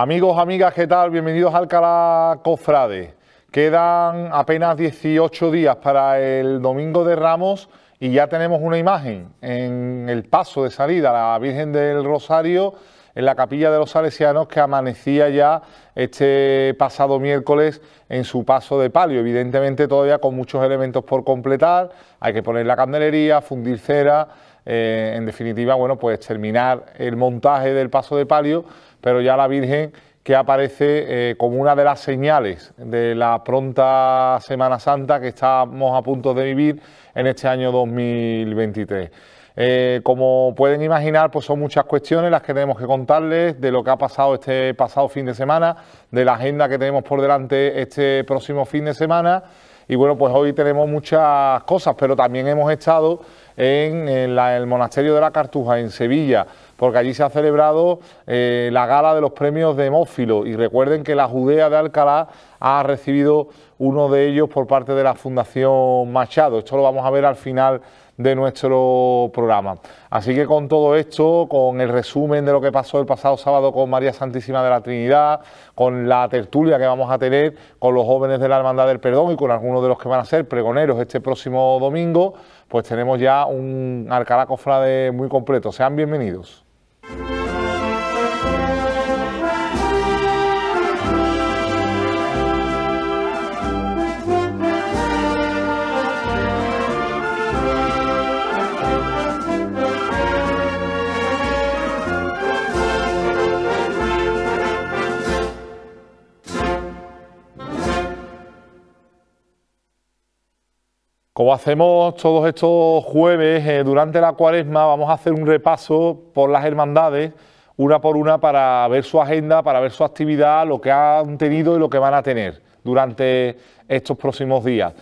Amigos, amigas, ¿qué tal? Bienvenidos a Alcalá Cofrade. Quedan apenas 18 días para el Domingo de Ramos y ya tenemos una imagen en el paso de salida, la Virgen del Rosario, en la Capilla de los Salesianos, que amanecía ya este pasado miércoles en su paso de palio. Evidentemente todavía con muchos elementos por completar, hay que poner la candelería, fundir cera, en definitiva, bueno, pues terminar el montaje del paso de palio, pero ya la Virgen que aparece como una de las señales de la pronta Semana Santa que estamos a punto de vivir en este año 2023. Como pueden imaginar, pues son muchas cuestiones las que tenemos que contarles de lo que ha pasado este pasado fin de semana, de la agenda que tenemos por delante este próximo fin de semana. Y bueno, pues hoy tenemos muchas cosas, pero también hemos estado en el Monasterio de la Cartuja, en Sevilla, porque allí se ha celebrado la gala de los premios Demófilo. Y recuerden que la Judea de Alcalá ha recibido uno de ellos por parte de la Fundación Machado. Esto lo vamos a ver al final de nuestro programa. Así que con todo esto, con el resumen de lo que pasó el pasado sábado con María Santísima de la Trinidad, con la tertulia que vamos a tener con los jóvenes de la Hermandad del Perdón y con algunos de los que van a ser pregoneros este próximo domingo, pues tenemos ya un Alcalá Cofrade muy completo. Sean bienvenidos. Como hacemos todos estos jueves, durante la cuaresma vamos a hacer un repaso por las hermandades, una por una, para ver su agenda, para ver su actividad, lo que han tenido y lo que van a tener durante estos próximos días.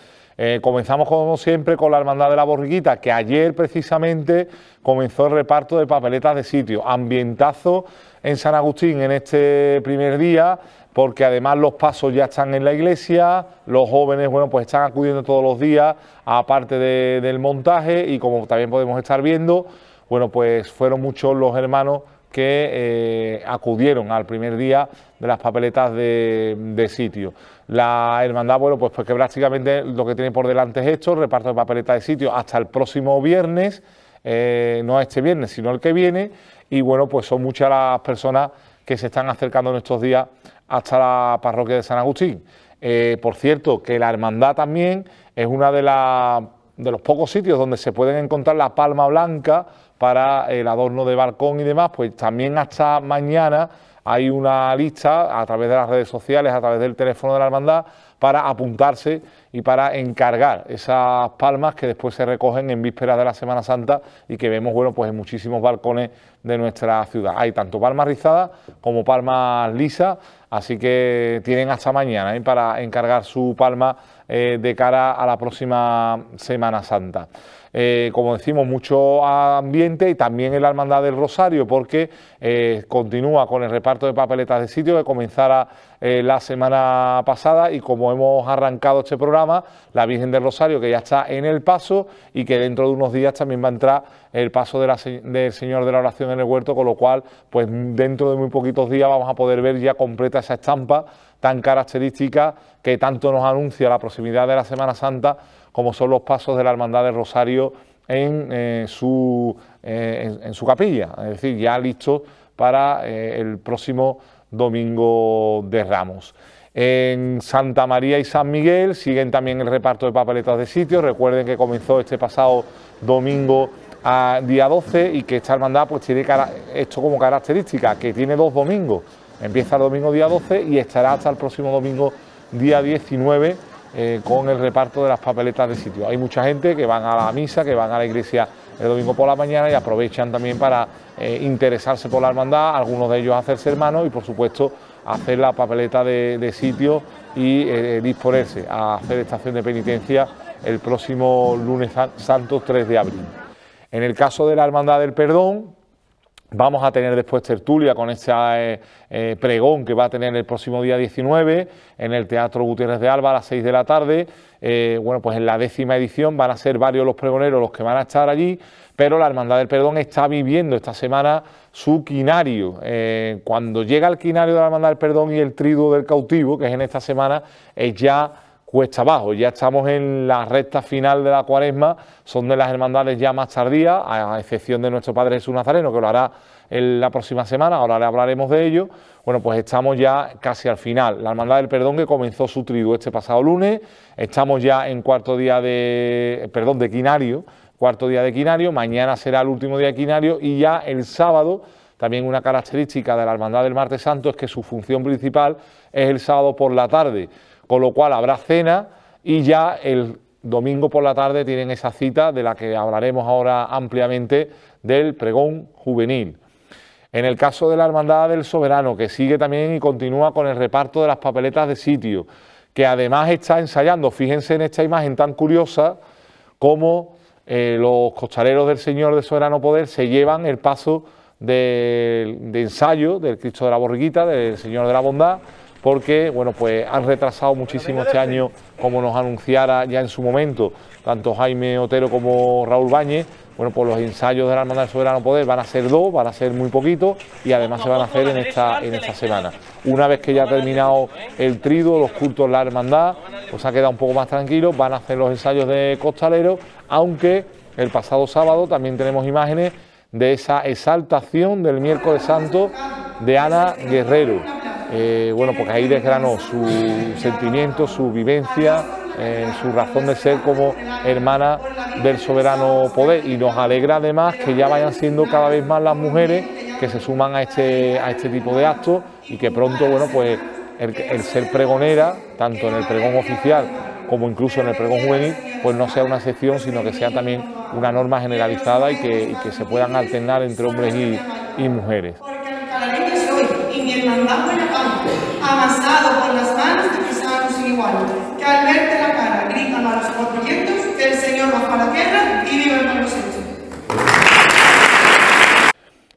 Comenzamos como siempre con la Hermandad de la Borriquita, que ayer precisamente comenzó el reparto de papeletas de sitio. Ambientazo en San Agustín en este primer día, porque además los pasos ya están en la iglesia, los jóvenes, bueno, pues están acudiendo todos los días, aparte del montaje, y como también podemos estar viendo, bueno, pues fueron muchos los hermanos que acudieron al primer día de las papeletas de sitio. La hermandad, bueno, pues porque prácticamente lo que tiene por delante es esto, reparto de papeletas de sitio hasta el próximo viernes, no este viernes, sino el que viene, y bueno, pues son muchas las personas que se están acercando en estos días hasta la parroquia de San Agustín. Por cierto, que la hermandad también es una de los pocos sitios donde se pueden encontrar la palma blanca para el adorno de balcón y demás, pues también hasta mañana hay una lista a través de las redes sociales, a través del teléfono de la hermandad, para apuntarse y para encargar esas palmas que después se recogen en vísperas de la Semana Santa y que vemos, bueno, pues en muchísimos balcones de nuestra ciudad. Hay tanto palmas rizadas como palmas lisas, así que tienen hasta mañana para encargar su palma de cara a la próxima Semana Santa. Como decimos, mucho ambiente, y también en la Hermandad del Rosario, porque continúa con el reparto de papeletas de sitio que comenzara la semana pasada, y como hemos arrancado este programa, la Virgen del Rosario, que ya está en el paso y que dentro de unos días también va a entrar el paso del Señor de la Oración en el Huerto, con lo cual, pues dentro de muy poquitos días vamos a poder ver ya completa esa estampa tan característica que tanto nos anuncia la proximidad de la Semana Santa, como son los pasos de la Hermandad del Rosario en su capilla, es decir, ya listos para el próximo Domingo de Ramos. En Santa María y San Miguel siguen también el reparto de papeletas de sitio. Recuerden que comenzó este pasado domingo, día 12, y que esta hermandad pues tiene esto como característica, que tiene dos domingos. Empieza el domingo día 12 y estará hasta el próximo domingo día 19... con el reparto de las papeletas de sitio. Hay mucha gente que van a la misa, que van a la iglesia el domingo por la mañana, y aprovechan también para interesarse por la hermandad, algunos de ellos hacerse hermanos y por supuesto hacer la papeleta de sitio y disponerse a hacer estación de penitencia el próximo lunes santo 3 de abril... En el caso de la Hermandad del Perdón, Vamos a tener después tertulia con este pregón que va a tener el próximo día 19... en el Teatro Gutiérrez de Alba a las 6 de la tarde... bueno, pues en la 10ª edición van a ser varios los pregoneros los que van a estar allí, pero la Hermandad del Perdón está viviendo esta semana su quinario. Cuando llega el quinario de la Hermandad del Perdón y el triduo del Cautivo, que es en esta semana, es ya cuesta abajo. Ya estamos en la recta final de la Cuaresma, son de las hermandades ya más tardías, a excepción de Nuestro Padre Jesús Nazareno, que lo hará en la próxima semana, ahora le hablaremos de ello. Bueno, pues estamos ya casi al final. La Hermandad del Perdón, que comenzó su triduo este pasado lunes, estamos ya en cuarto día de, perdón, de quinario, cuarto día de quinario, mañana será el último día de quinario, y ya el sábado, también una característica de la Hermandad del Martes Santo es que su función principal es el sábado por la tarde, con lo cual habrá cena y ya el domingo por la tarde tienen esa cita de la que hablaremos ahora ampliamente, del pregón juvenil. En el caso de la Hermandad del Soberano, que sigue también y continúa con el reparto de las papeletas de sitio, que además está ensayando, fíjense en esta imagen tan curiosa, cómo los costaleros del Señor de Soberano Poder se llevan el paso de ensayo del Cristo de la Borriquita, del Señor de la Bondad, porque bueno, pues han retrasado muchísimo este año, como nos anunciara ya en su momento tanto Jaime Otero como Raúl Báñez. Bueno, pues los ensayos de la Hermandad del Soberano Poder van a ser dos, van a ser muy poquitos, y además se van a hacer en esta semana. Una vez que ya ha terminado el triduo, los cultos de la hermandad, pues ha quedado un poco más tranquilo, van a hacer los ensayos de costaleros, aunque el pasado sábado también tenemos imágenes de esa exaltación del miércoles santo de Ana Guerrero. Bueno, porque ahí desgranó su sentimiento, su vivencia, su razón de ser como hermana del Soberano Poder, y nos alegra además que ya vayan siendo cada vez más las mujeres que se suman a este tipo de actos, y que pronto, bueno, pues el ser pregonera, tanto en el pregón oficial como incluso en el pregón juvenil, pues no sea una excepción, sino que sea también una norma generalizada, y que se puedan alternar entre hombres y mujeres. Mi hermandad fue la cama, amasado por las manos de cristianos sin igual, que al verte la cara gritan a los proyectos que el Señor baja a la tierra y vive con nosotros.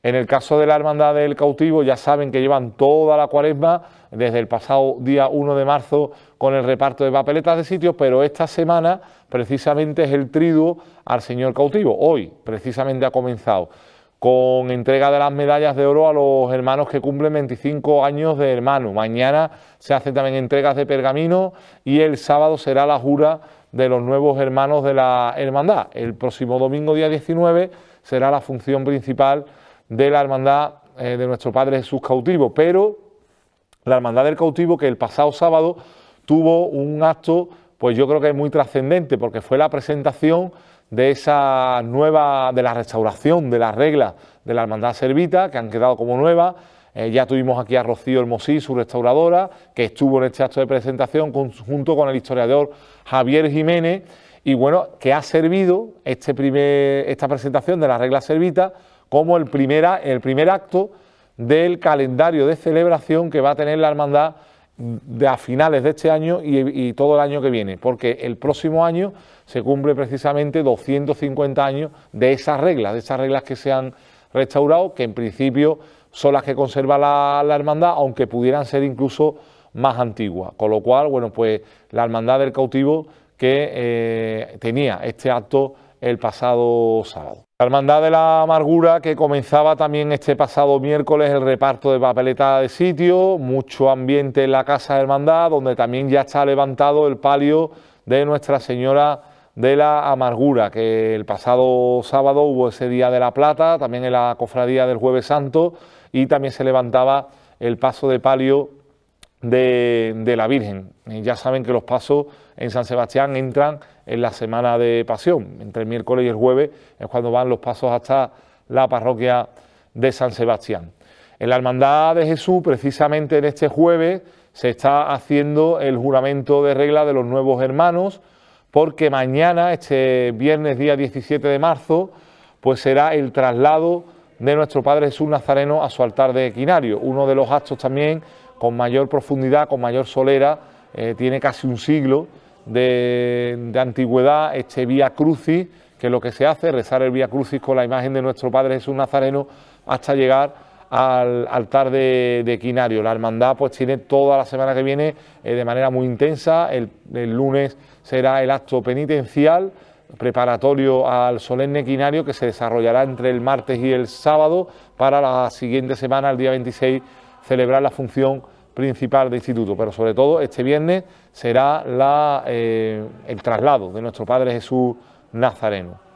En el caso de la Hermandad del Cautivo, ya saben que llevan toda la Cuaresma, desde el pasado día 1 de marzo... con el reparto de papeletas de sitios, pero esta semana precisamente es el triduo al Señor Cautivo. Hoy precisamente ha comenzado, con entrega de las medallas de oro a los hermanos que cumplen 25 años de hermano. Mañana se hacen también entregas de pergamino, y el sábado será la jura de los nuevos hermanos de la hermandad. El próximo domingo, día 19... será la función principal de la hermandad de Nuestro Padre Jesús Cautivo, pero la Hermandad del Cautivo, que el pasado sábado tuvo un acto, pues yo creo que es muy trascendente, porque fue la presentación de esa nueva, de la restauración de las reglas de la Hermandad Servita, que han quedado como nuevas. Ya tuvimos aquí a Rocío Hermosí, su restauradora, que estuvo en este acto de presentación junto con el historiador Javier Jiménez, y bueno, que ha servido esta presentación de las reglas Servita como el primer acto del calendario de celebración que va a tener la hermandad a finales de este año y todo el año que viene, porque el próximo año se cumple precisamente 250 años de esas reglas, que se han restaurado, que en principio son las que conserva la hermandad, aunque pudieran ser incluso más antiguas. Con lo cual, bueno, pues la Hermandad del Cautivo, que tenía este acto el pasado sábado. La Hermandad de la Amargura, que comenzaba también este pasado miércoles el reparto de papeleta de sitio, mucho ambiente en la Casa de Hermandad, donde también ya está levantado el palio de Nuestra Señora de la Amargura, que el pasado sábado hubo ese Día de la Plata, también en la cofradía del Jueves Santo, y también se levantaba el paso de palio de la Virgen. Y ya saben que los pasos en San Sebastián entran en la semana de Pasión, entre el miércoles y el jueves es cuando van los pasos hasta la parroquia de San Sebastián. En la Hermandad de Jesús, precisamente en este jueves, se está haciendo el juramento de regla de los nuevos hermanos, porque mañana, este viernes día 17 de marzo... pues será el traslado de Nuestro Padre Jesús Nazareno a su altar de quinario, uno de los actos también con mayor profundidad, con mayor solera. Tiene casi un siglo de antigüedad este Vía Crucis, que lo que se hace es rezar el Vía Crucis con la imagen de Nuestro Padre Jesús Nazareno hasta llegar al altar de Quinario. La hermandad pues tiene toda la semana que viene de manera muy intensa. El lunes será el acto penitencial preparatorio al solemne Quinario, que se desarrollará entre el martes y el sábado, para la siguiente semana, el día 26... celebrar la función principal de instituto. Pero sobre todo este viernes será el traslado de nuestro Padre Jesús Nazareno.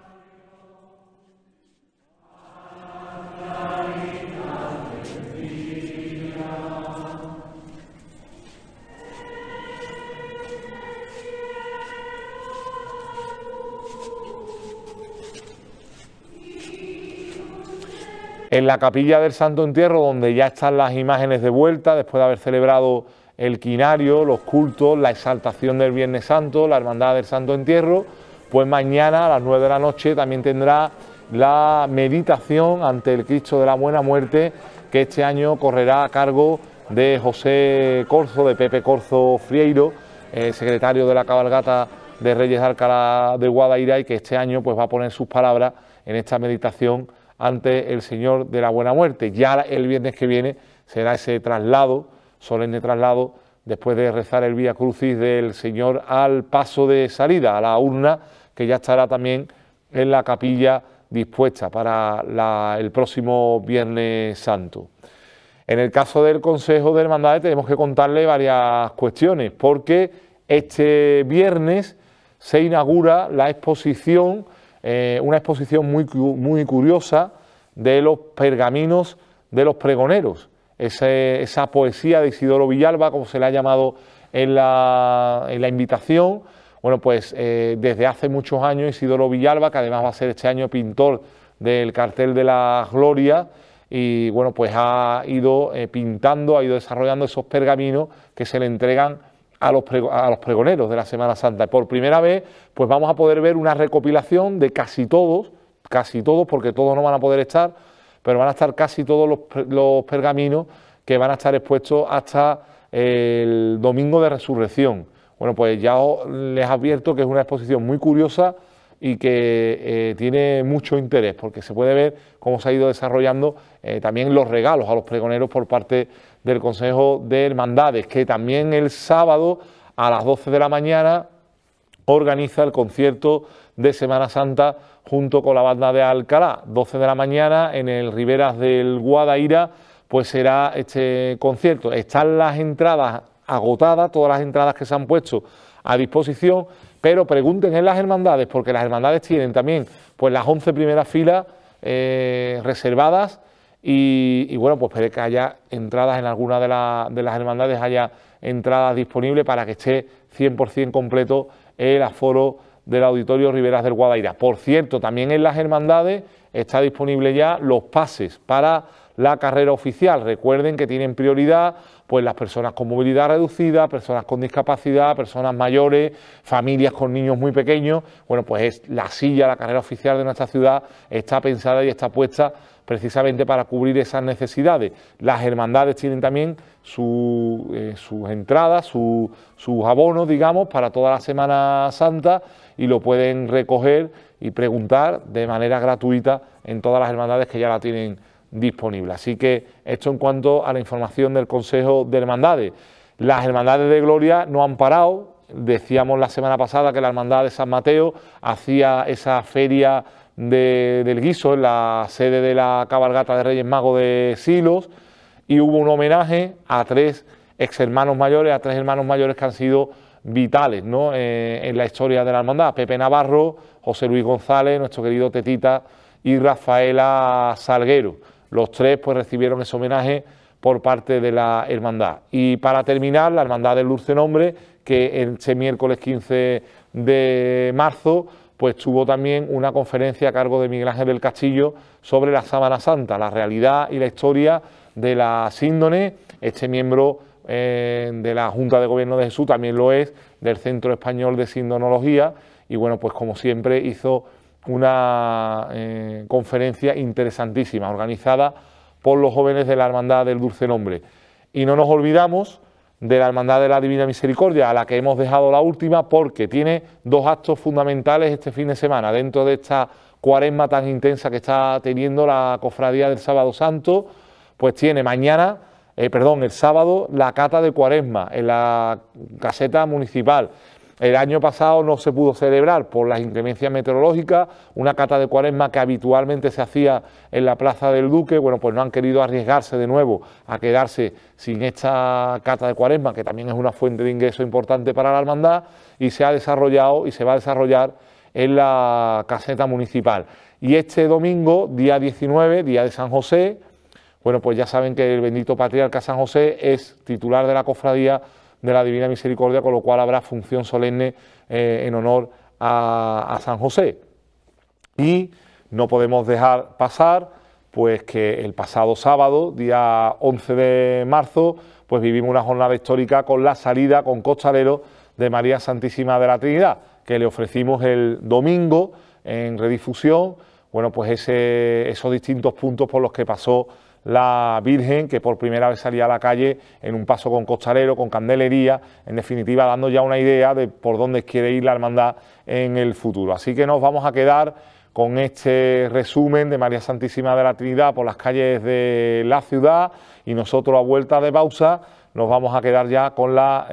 En la capilla del Santo Entierro, donde ya están las imágenes de vuelta, después de haber celebrado el quinario, los cultos, la exaltación del Viernes Santo, la hermandad del Santo Entierro, pues mañana a las 9 de la noche también tendrá la meditación ante el Cristo de la Buena Muerte, que este año correrá a cargo de José Corzo, de Pepe Corzo Frieiro, secretario de la cabalgata de Reyes de Alcalá de Guadaira, y que este año pues va a poner sus palabras en esta meditación ante el Señor de la Buena Muerte. Ya el viernes que viene será ese traslado, solemne traslado, después de rezar el Vía Crucis del Señor al paso de salida, a la urna, que ya estará también en la capilla dispuesta para el próximo Viernes Santo. En el caso del Consejo de Hermandades tenemos que contarle varias cuestiones, porque este viernes se inaugura la exposición, una exposición muy curiosa, de los pergaminos de los pregoneros. Esa poesía de Isidoro Villalba, como se le ha llamado en la invitación. Bueno, pues desde hace muchos años Isidoro Villalba, que además va a ser este año pintor del cartel de la Gloria, y bueno, pues ha ido pintando, ha ido desarrollando esos pergaminos que se le entregan a los pregoneros de la Semana Santa. Por primera vez pues vamos a poder ver una recopilación de casi todos, porque todos no van a poder estar, pero van a estar casi todos los pergaminos que van a estar expuestos hasta el domingo de Resurrección. Bueno, pues ya les advierto que es una exposición muy curiosa y que tiene mucho interés, porque se puede ver cómo se ha ido desarrollando también los regalos a los pregoneros por parte del Consejo de Hermandades, que también el sábado a las 12 de la mañana organiza el concierto de Semana Santa junto con la banda de Alcalá. 12 de la mañana en el Riberas del Guadaira pues será este concierto. Están las entradas agotadas, todas las entradas que se han puesto a disposición, pero pregunten en las hermandades, porque las hermandades tienen también pues las 11 primeras filas reservadas. Y bueno, pues puede que haya entradas en alguna de las hermandades, haya entradas disponibles para que esté 100% completo el aforo del Auditorio Riberas del Guadaira. Por cierto, también en las hermandades está disponible ya los pases para la carrera oficial. Recuerden que tienen prioridad pues las personas con movilidad reducida, personas con discapacidad, personas mayores, familias con niños muy pequeños. Bueno, pues la carrera oficial de nuestra ciudad está pensada y está puesta precisamente para cubrir esas necesidades. Las hermandades tienen también sus entradas, sus abonos, digamos, para toda la Semana Santa, y lo pueden recoger y preguntar de manera gratuita en todas las hermandades que ya la tienen disponible. Así que esto en cuanto a la información del Consejo de Hermandades. Las hermandades de Gloria no han parado. Decíamos la semana pasada que la hermandad de San Mateo hacía esa feria del guiso en la sede de la cabalgata de Reyes Magos de Silos, y hubo un homenaje a tres hermanos mayores que han sido vitales, ¿no?, en la historia de la hermandad: Pepe Navarro, José Luis González, nuestro querido Tetita, y Rafaela Salguero. Los tres pues recibieron ese homenaje por parte de la hermandad. Y para terminar, la hermandad del Dulce Nombre, que este miércoles 15 de marzo... pues tuvo también una conferencia a cargo de Miguel Ángel del Castillo sobre la Semana Santa, la realidad y la historia de la síndone. Este miembro de la Junta de Gobierno de Jesús también lo es, del Centro Español de Sindonología, y bueno, pues como siempre hizo una conferencia interesantísima, organizada por los jóvenes de la Hermandad del Dulce Nombre. Y no nos olvidamos de la Hermandad de la Divina Misericordia, a la que hemos dejado la última, porque tiene dos actos fundamentales este fin de semana dentro de esta cuaresma tan intensa que está teniendo la cofradía del Sábado Santo, pues tiene mañana, el sábado, la cata de cuaresma en la caseta municipal. El año pasado no se pudo celebrar por las inclemencias meteorológicas, una cata de cuaresma que habitualmente se hacía en la Plaza del Duque. Bueno, pues no han querido arriesgarse de nuevo a quedarse sin esta cata de cuaresma, que también es una fuente de ingreso importante para la hermandad, y se ha desarrollado y se va a desarrollar en la caseta municipal. Y este domingo, día 19, día de San José, bueno, pues ya saben que el bendito patriarca San José es titular de la cofradía de la Divina Misericordia, con lo cual habrá función solemne en honor a San José. Y no podemos dejar pasar, pues, que el pasado sábado, día 11 de marzo... pues vivimos una jornada histórica con la salida con costalero de María Santísima de la Trinidad, que le ofrecimos el domingo en redifusión, bueno, pues esos distintos puntos por los que pasó la Virgen, que por primera vez salía a la calle en un paso con costalero, con candelería, en definitiva dando ya una idea de por dónde quiere ir la hermandad en el futuro. Así que nos vamos a quedar con este resumen de María Santísima de la Trinidad por las calles de la ciudad, y nosotros, a vuelta de pausa, nos vamos a quedar ya con la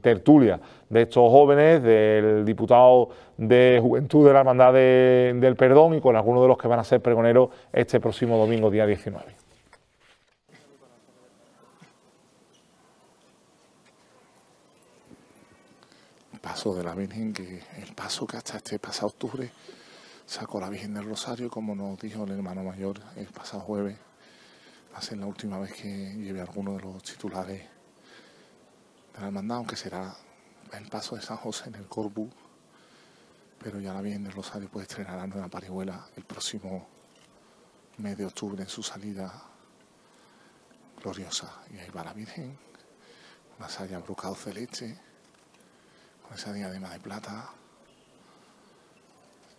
tertulia de estos jóvenes, del diputado de Juventud de la Hermandad del Perdón, y con algunos de los que van a ser pregoneros este próximo domingo, día 19. Paso de la Virgen, que el paso que hasta este pasado octubre sacó la Virgen del Rosario, como nos dijo el hermano mayor el pasado jueves. Va a ser la última vez que lleve alguno de los titulares de la hermandad, aunque será el paso de San José en el Corpus, pero ya la Virgen del Rosario puede estrenar la nueva parihuela el próximo mes de octubre en su salida gloriosa. Y ahí va la Virgen, una saya brocado celeste, con esa diadema de plata.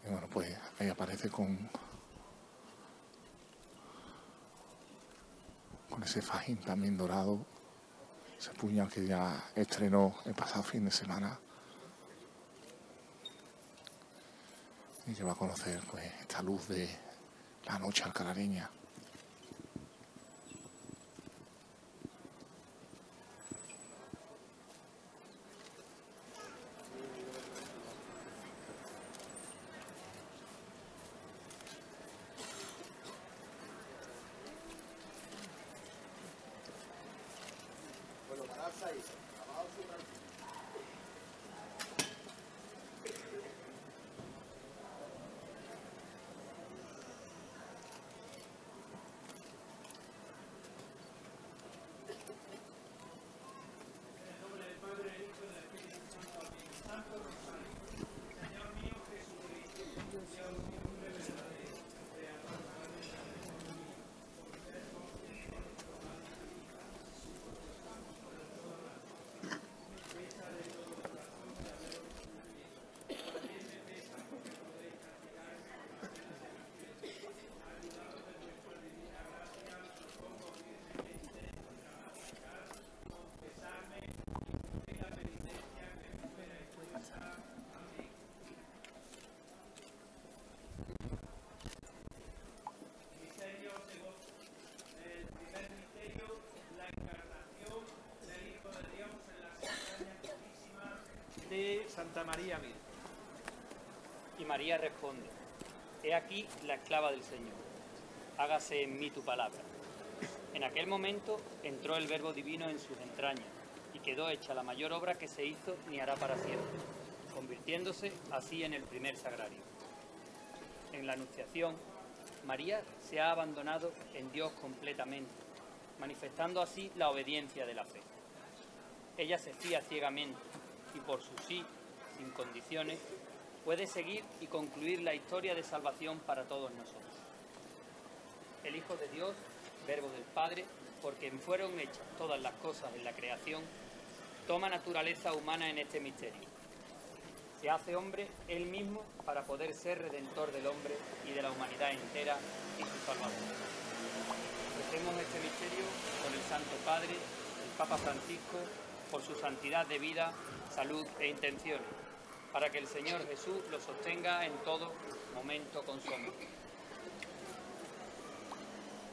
Y bueno, pues ahí aparece con ese fajín también dorado, ese puñal que ya estrenó el pasado fin de semana, y que va a conocer, pues, esta luz de la noche alcalareña. Santa María Virgen. Y María responde: he aquí la esclava del Señor, hágase en mí tu palabra. En aquel momento entró el Verbo Divino en sus entrañas, y quedó hecha la mayor obra que se hizo ni hará para siempre, convirtiéndose así en el primer sagrario. En la Anunciación, María se ha abandonado en Dios completamente, manifestando así la obediencia de la fe. Ella se fía ciegamente, y por su sí, sin condiciones, puede seguir y concluir la historia de salvación para todos nosotros. El Hijo de Dios, Verbo del Padre, por quien fueron hechas todas las cosas en la creación, toma naturaleza humana en este misterio. Se hace hombre él mismo para poder ser redentor del hombre y de la humanidad entera y su salvador. Ofrecemos este misterio con el Santo Padre, el Papa Francisco, por su santidad de vida, salud e intenciones, para que el Señor Jesús lo sostenga en todo momento con su amor.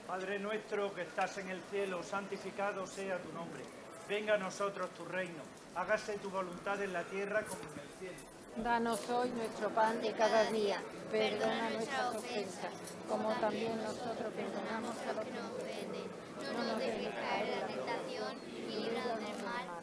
Padre nuestro que estás en el cielo, santificado sea tu nombre. Venga a nosotros tu reino, hágase tu voluntad en la tierra como en el cielo. Danos hoy nuestro pan de cada día, perdona nuestras ofensas, como también nosotros perdonamos a los que nos ofenden. No nos dejes caer en la tentación y líbranos del mal.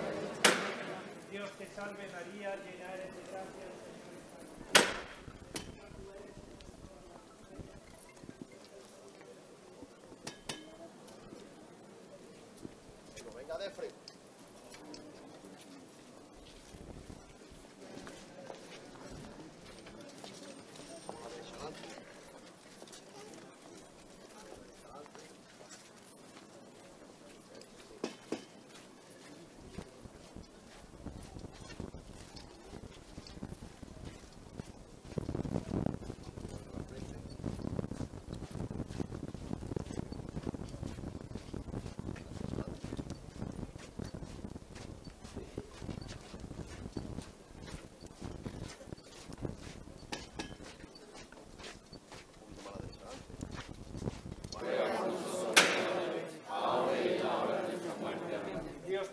de nuestra muerte. Dios te salve María, llena eres de gracia, el Señor está contigo.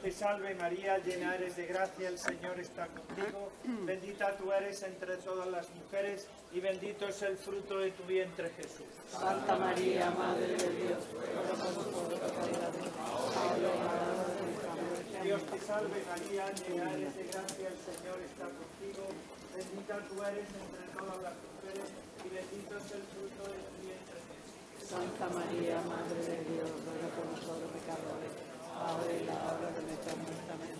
Te salve María, llena eres de gracia, el Señor está contigo. Bendita tú eres entre todas las mujeres y bendito es el fruto de tu vientre Jesús. Santa María, Madre de Dios, ruega por nosotros pecadores, ahora y en la hora de nuestra muerte. Dios te salve María, llena eres de gracia, el Señor está contigo. Bendita tú eres entre todas las mujeres y bendito es el fruto de tu vientre Jesús. Santa María, Madre de Dios, ruega por nosotros pecadores, ahora y la hora de nuestra muerte. Amén.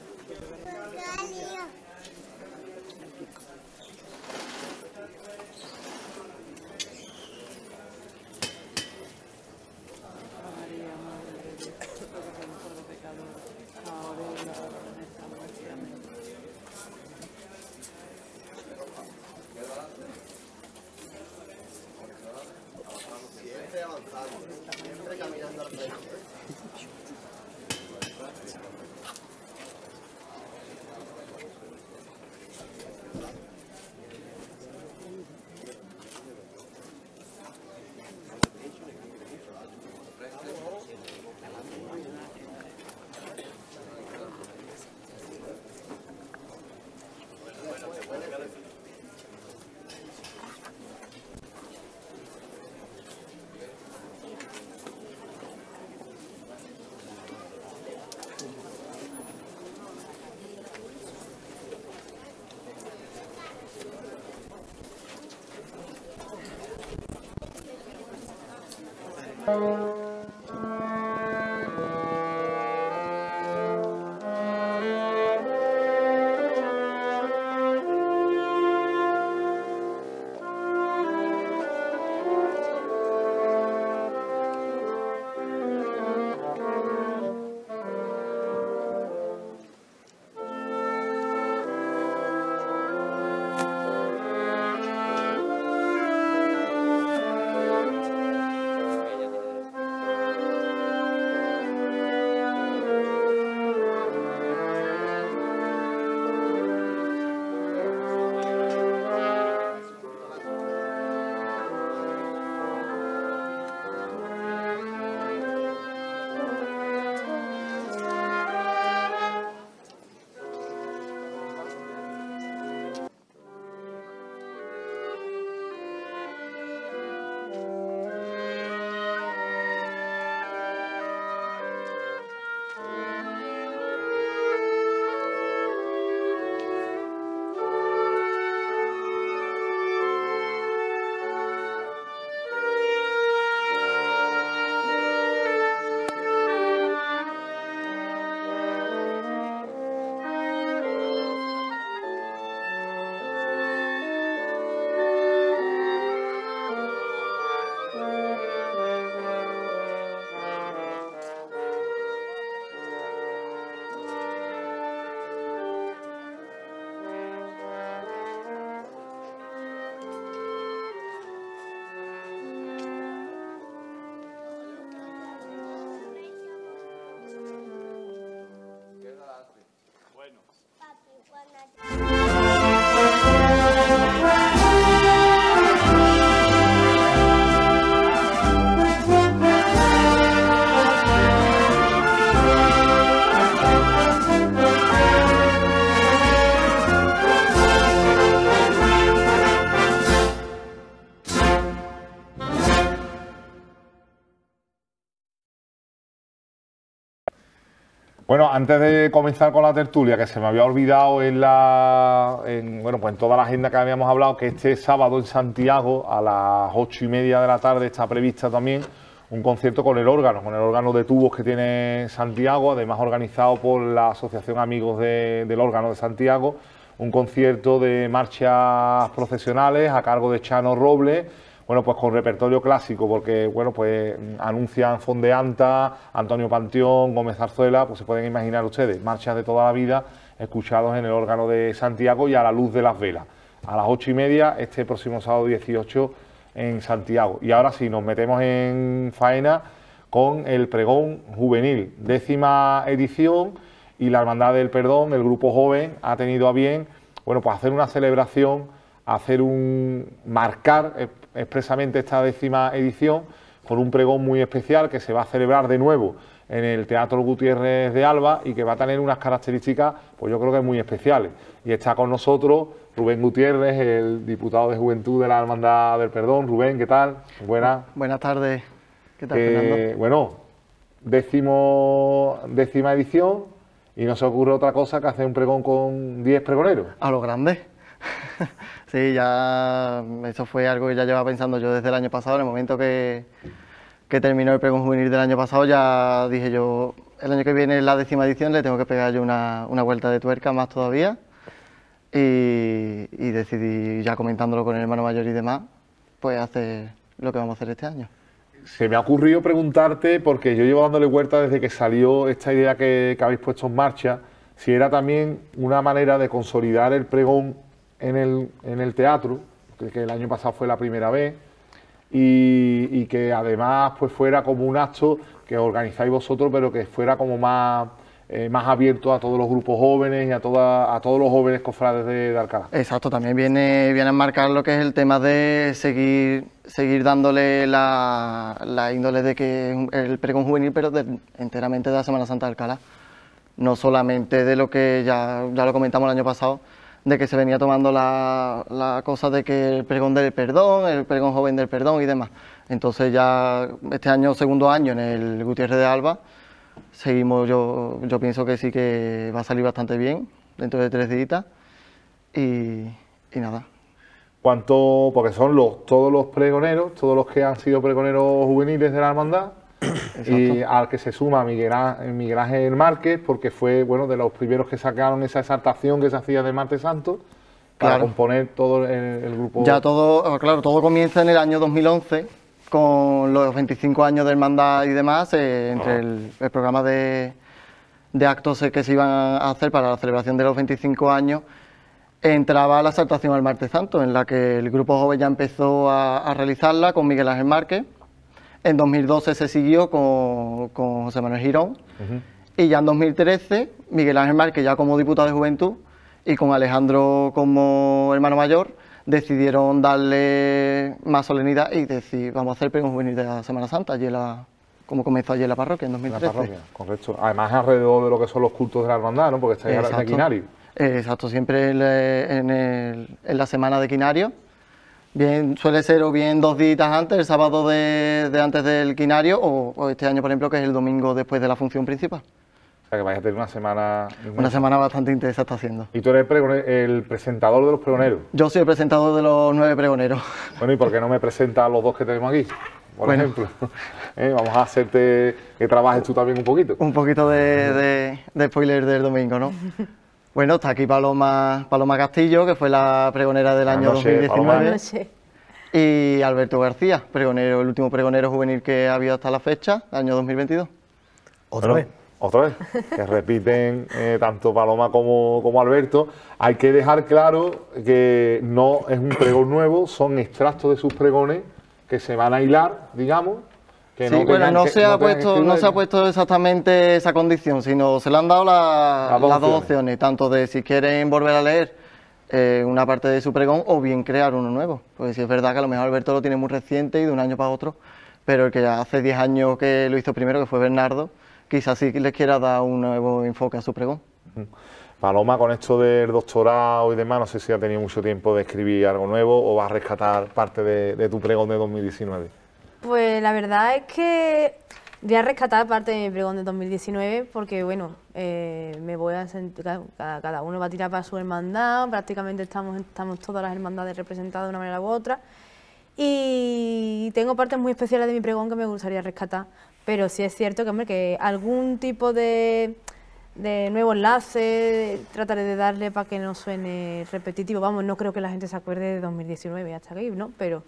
María, Madre de Dios, ruega por nosotros pecadores, ahora y la hora de nuestra muerte. Amén. Siempre avanzando, siempre caminando al frente. Bueno, antes de comenzar con la tertulia, que se me había olvidado en toda la agenda que habíamos hablado, que este sábado en Santiago a las 8:30 de la tarde está prevista también un concierto con el órgano de tubos que tiene Santiago, además organizado por la Asociación Amigos del Órgano de Santiago, un concierto de marchas procesionales a cargo de Chano Robles. Bueno, pues con repertorio clásico, porque, bueno, pues anuncian Fondeanta, Antonio Panteón, Gómez Zarzuela, pues se pueden imaginar ustedes, marchas de toda la vida, escuchados en el órgano de Santiago y a la luz de las velas. A las 8:30, este próximo sábado 18, en Santiago. Y ahora sí, nos metemos en faena con el Pregón Juvenil, 10ª edición, y la Hermandad del Perdón, el grupo joven, ha tenido a bien, bueno, pues hacer una celebración, marcar expresamente esta 10ª edición con un pregón muy especial que se va a celebrar de nuevo en el Teatro Gutiérrez de Alba y que va a tener unas características, pues yo creo que muy especiales. Y está con nosotros Rubén Gutiérrez, el diputado de Juventud de la Hermandad del Perdón. Rubén, ¿qué tal? Buenas tardes. ¿Qué tal, Fernando? Bueno, décima edición y no se ocurre otra cosa que hacer un pregón con 10 pregoneros. A lo grande. Sí, ya eso fue algo que ya llevaba pensando yo desde el año pasado. En el momento que terminó el pregón juvenil del año pasado, ya dije yo, el año que viene, la 10ª edición, le tengo que pegar yo una vuelta de tuerca más todavía. Y decidí, ya comentándolo con el hermano mayor y demás, pues hacer lo que vamos a hacer este año. Se me ha ocurrido preguntarte, porque yo llevo dándole vuelta desde que salió esta idea que habéis puesto en marcha, si era también una manera de consolidar el pregón en el teatro, que el año pasado fue la primera vez, y que además pues fuera como un acto que organizáis vosotros, pero que fuera como más abierto a todos los grupos jóvenes y a todos los jóvenes cofrades de Alcalá. Exacto, también viene a marcar lo que es el tema de seguir dándole la índole de que el pregón juvenil, pero enteramente de la Semana Santa de Alcalá, no solamente de lo que ya lo comentamos el año pasado, de que se venía tomando la cosa de que el pregón del perdón, el pregón joven del perdón y demás. Entonces ya este año, segundo año en el Gutiérrez de Alba, seguimos, yo pienso que sí que va a salir bastante bien dentro de 3 días y nada. ¿Cuánto? Porque son todos los pregoneros, todos los que han sido pregoneros juveniles de la hermandad. Exacto. Y al que se suma Miguel Ángel Márquez, porque fue de los primeros que sacaron esa exaltación que se hacía de Martes Santo para componer todo el grupo. Ya todo comienza en el año 2011 con los 25 años de hermandad y demás, entre el programa de actos que se iban a hacer para la celebración de los 25 años. Entraba la exaltación al Martes Santo, en la que el grupo joven ya empezó a realizarla con Miguel Ángel Márquez. En 2012 se siguió con José Manuel Girón, y ya en 2013 Miguel Ángel Márquez, ya como diputado de Juventud, y con Alejandro como hermano mayor, decidieron darle más solemnidad y decir, vamos a hacer el pregón juvenil de la Semana Santa, como comenzó allí en la parroquia, en 2013. La parroquia, correcto. Además alrededor de lo que son los cultos de la hermandad, ¿no? Porque está en el quinario. Exacto, siempre en la semana de quinario. Bien, suele ser o bien 2 días antes, el sábado de antes del quinario, o este año, por ejemplo, que es el domingo después de la función principal. O sea, que vais a tener una semana... Una semana bastante intensa está haciendo. ¿Y tú eres el presentador de los pregoneros? Yo soy el presentador de los 9 pregoneros. Bueno, ¿y por qué no me presentas a los 2 que tenemos aquí? Por ejemplo, vamos a hacerte que trabajes tú también un poquito. Un poquito de spoiler del domingo, ¿no? Bueno, está aquí Paloma Castillo, que fue la pregonera del año 2019, y Alberto García, el último pregonero juvenil que ha habido hasta la fecha, año 2022. ¿Otra vez? Que repiten tanto Paloma como Alberto. Hay que dejar claro que no es un pregón nuevo, son extractos de sus pregones que se van a hilar, digamos, Sí, bueno, no se ha puesto exactamente esa condición, sino se le han dado las dos opciones, tanto de si quieren volver a leer una parte de su pregón o bien crear uno nuevo. Porque sí es verdad que a lo mejor Alberto lo tiene muy reciente y de un año para otro, pero el que hace 10 años que lo hizo primero, que fue Bernardo, quizás sí les quiera dar un nuevo enfoque a su pregón. Paloma, con esto del doctorado y demás, no sé si ha tenido mucho tiempo de escribir algo nuevo o va a rescatar parte de tu pregón de 2019. Pues la verdad es que voy a rescatar parte de mi pregón de 2019 porque, bueno, me voy a sentir, cada uno va a tirar para su hermandad, prácticamente estamos todas las hermandades representadas de una manera u otra y tengo partes muy especiales de mi pregón que me gustaría rescatar, pero sí es cierto que, hombre, que algún tipo de nuevo enlace trataré de darle para que no suene repetitivo. Vamos, no creo que la gente se acuerde de 2019 hasta aquí, ¿no? Pero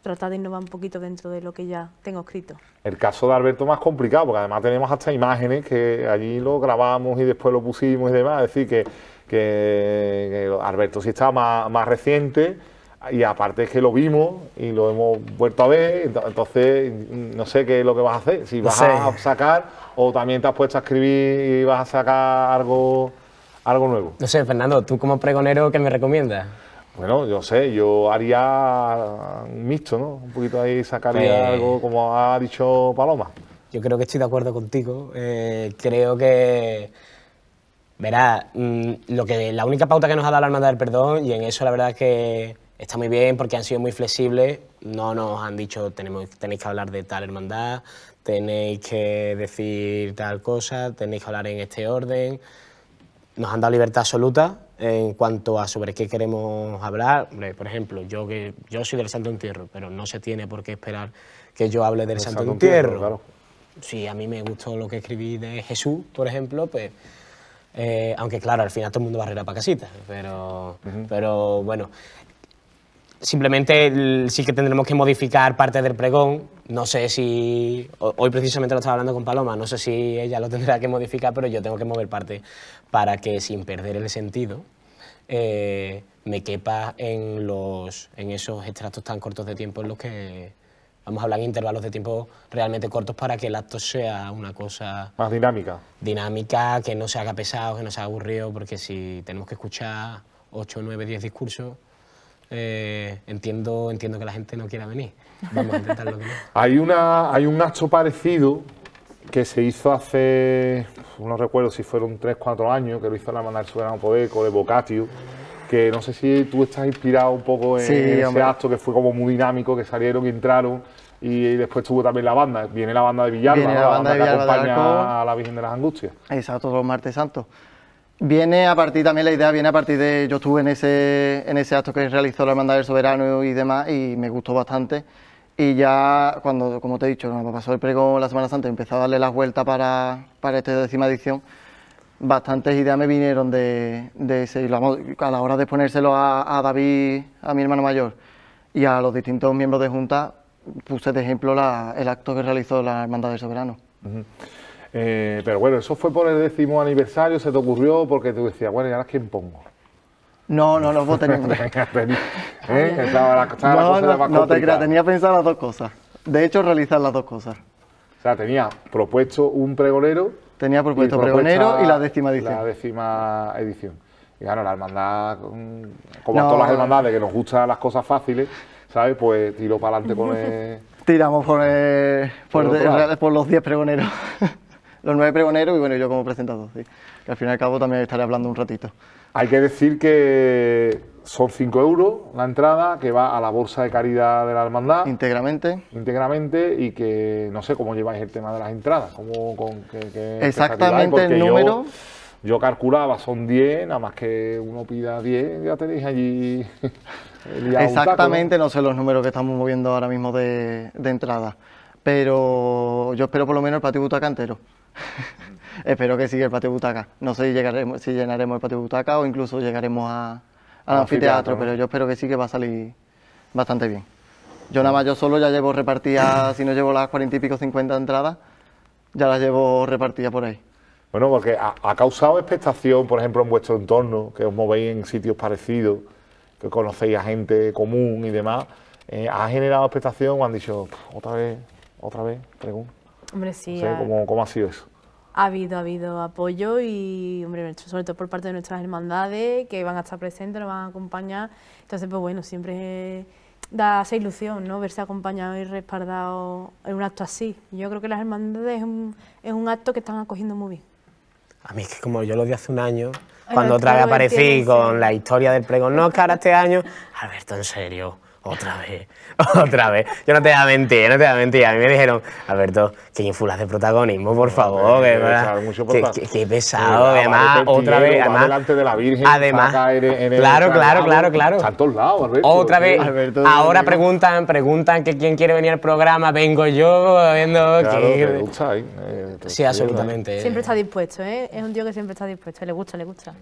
tratar de innovar un poquito dentro de lo que ya tengo escrito. El caso de Alberto más complicado, porque además tenemos hasta imágenes que allí lo grabamos y después lo pusimos y demás. Es decir, que Alberto sí está más reciente y aparte es que lo vimos y lo hemos vuelto a ver. Entonces, no sé qué es lo que vas a hacer. Si vas a sacar o también te has puesto a escribir y vas a sacar algo nuevo. No sé, Fernando, tú como pregonero, ¿qué me recomiendas? Bueno, yo haría un mixto, ¿no? Un poquito ahí sacaría algo, como ha dicho Paloma. Yo creo que estoy de acuerdo contigo. Creo que, verás, la única pauta que nos ha dado la Hermandad del Perdón, y en eso la verdad es que está muy bien porque han sido muy flexibles, no nos han dicho tenéis que hablar de tal hermandad, tenéis que decir tal cosa, tenéis que hablar en este orden. Nos han dado libertad absoluta en cuanto a sobre qué queremos hablar. Por ejemplo, yo soy del Santo Entierro, pero no se tiene por qué esperar que yo hable del Santo Entierro. Claro. Si a mí me gustó lo que escribí de Jesús, por ejemplo, pues, aunque claro, al final todo el mundo barrera para casita, pero bueno, simplemente sí que tendremos que modificar parte del pregón. No sé si, hoy precisamente lo estaba hablando con Paloma, no sé si ella lo tendrá que modificar, pero yo tengo que mover parte para que sin perder el sentido me quepa en esos extractos tan cortos de tiempo en los que vamos a hablar en intervalos de tiempo realmente cortos para que el acto sea una cosa más dinámica. Dinámica, que no se haga pesado, que no se haga aburrido, porque si tenemos que escuchar 8, 9, 10 discursos, entiendo que la gente no quiera venir. Vamos a intentarlo que no. Hay un acto parecido que se hizo hace, no recuerdo si fueron 3 o 4 años, que lo hizo la Hermandad del Soberano Podeco de Bocatio, que no sé si tú estás inspirado un poco en ese acto que fue como muy dinámico, que salieron y entraron y después tuvo también la banda. Viene la banda de Villalba, ¿no? la banda que acompaña a la Virgen de las Angustias. Exacto, los martes santos. Viene a partir, también la idea viene a partir de, yo estuve en ese acto que realizó la Hermandad del Soberano y demás y me gustó bastante y ya cuando, como te he dicho, cuando pasó el pregón la Semana Santa empezó a darle las vueltas para esta 10ª edición, bastantes ideas me vinieron de ese, a la hora de exponérselo a David, a mi hermano mayor y a los distintos miembros de Junta, puse de ejemplo el acto que realizó la Hermandad del Soberano. Pero bueno, eso fue por el 10º aniversario, ¿se te ocurrió? Porque tú decías, bueno, ¿y ahora quién pongo? No, vos tenías. No te creas, tenía pensado las dos cosas. De hecho, realizar las dos cosas. O sea, tenía propuesto un pregonero. Tenía propuesto pregonero y la 10ª edición. La 10ª edición. Y claro, la hermandad, como a todas las hermandades que nos gustan las cosas fáciles, ¿sabes? Pues tiro para adelante con el... Tiramos por los 10 pregoneros. Los 9 pregoneros y bueno, yo como presentador, sí, que al fin y al cabo también estaré hablando un ratito. Hay que decir que son 5 € la entrada que va a la bolsa de caridad de la hermandad. Íntegramente y que no sé cómo lleváis el tema de las entradas. Exactamente el número. Yo calculaba, son 10, nada más que uno pida 10, ya tenéis allí... Exactamente, no sé los números que estamos moviendo ahora mismo de entrada, pero yo espero por lo menos el patio butaca entero. Espero que siga el patio butaca. No sé si llenaremos el patio butaca o incluso llegaremos al anfiteatro, pero yo espero que sí, que va a salir bastante bien. Yo nada más, yo solo ya llevo repartidas, si no llevo las 40 y pico, 50 entradas, ya las llevo repartidas por ahí. Bueno, porque ha causado expectación, por ejemplo, en vuestro entorno, que os movéis en sitios parecidos, que conocéis a gente común y demás. ¿Ha generado expectación o han dicho, otra vez... otra vez, Pregón. Hombre, sí. No sé, ¿cómo ha sido eso? Ha habido apoyo y, hombre, sobre todo por parte de nuestras hermandades que van a estar presentes, nos van a acompañar. Entonces, pues bueno, siempre da esa ilusión, ¿no? Verse acompañado y respaldado en un acto así. Yo creo que las hermandades es un acto que están acogiendo muy bien. A mí es que como yo lo di hace un año, cuando otra vez aparecí con la historia del pregón, no, es que ahora este año, Alberto, en serio, otra vez. Yo no te voy a mentir, A mí me dijeron, Alberto, que infulas de protagonismo, por favor. Qué pesado, además, otra vez. Además, delante de la Virgen, además, claro. Está a todos lados, Alberto. Otra vez, Alberto, ahora preguntan que quién quiere venir al programa, vengo yo, viendo que... Sí, absolutamente. Siempre está dispuesto, ¿eh? Es un tío que siempre está dispuesto, le gusta.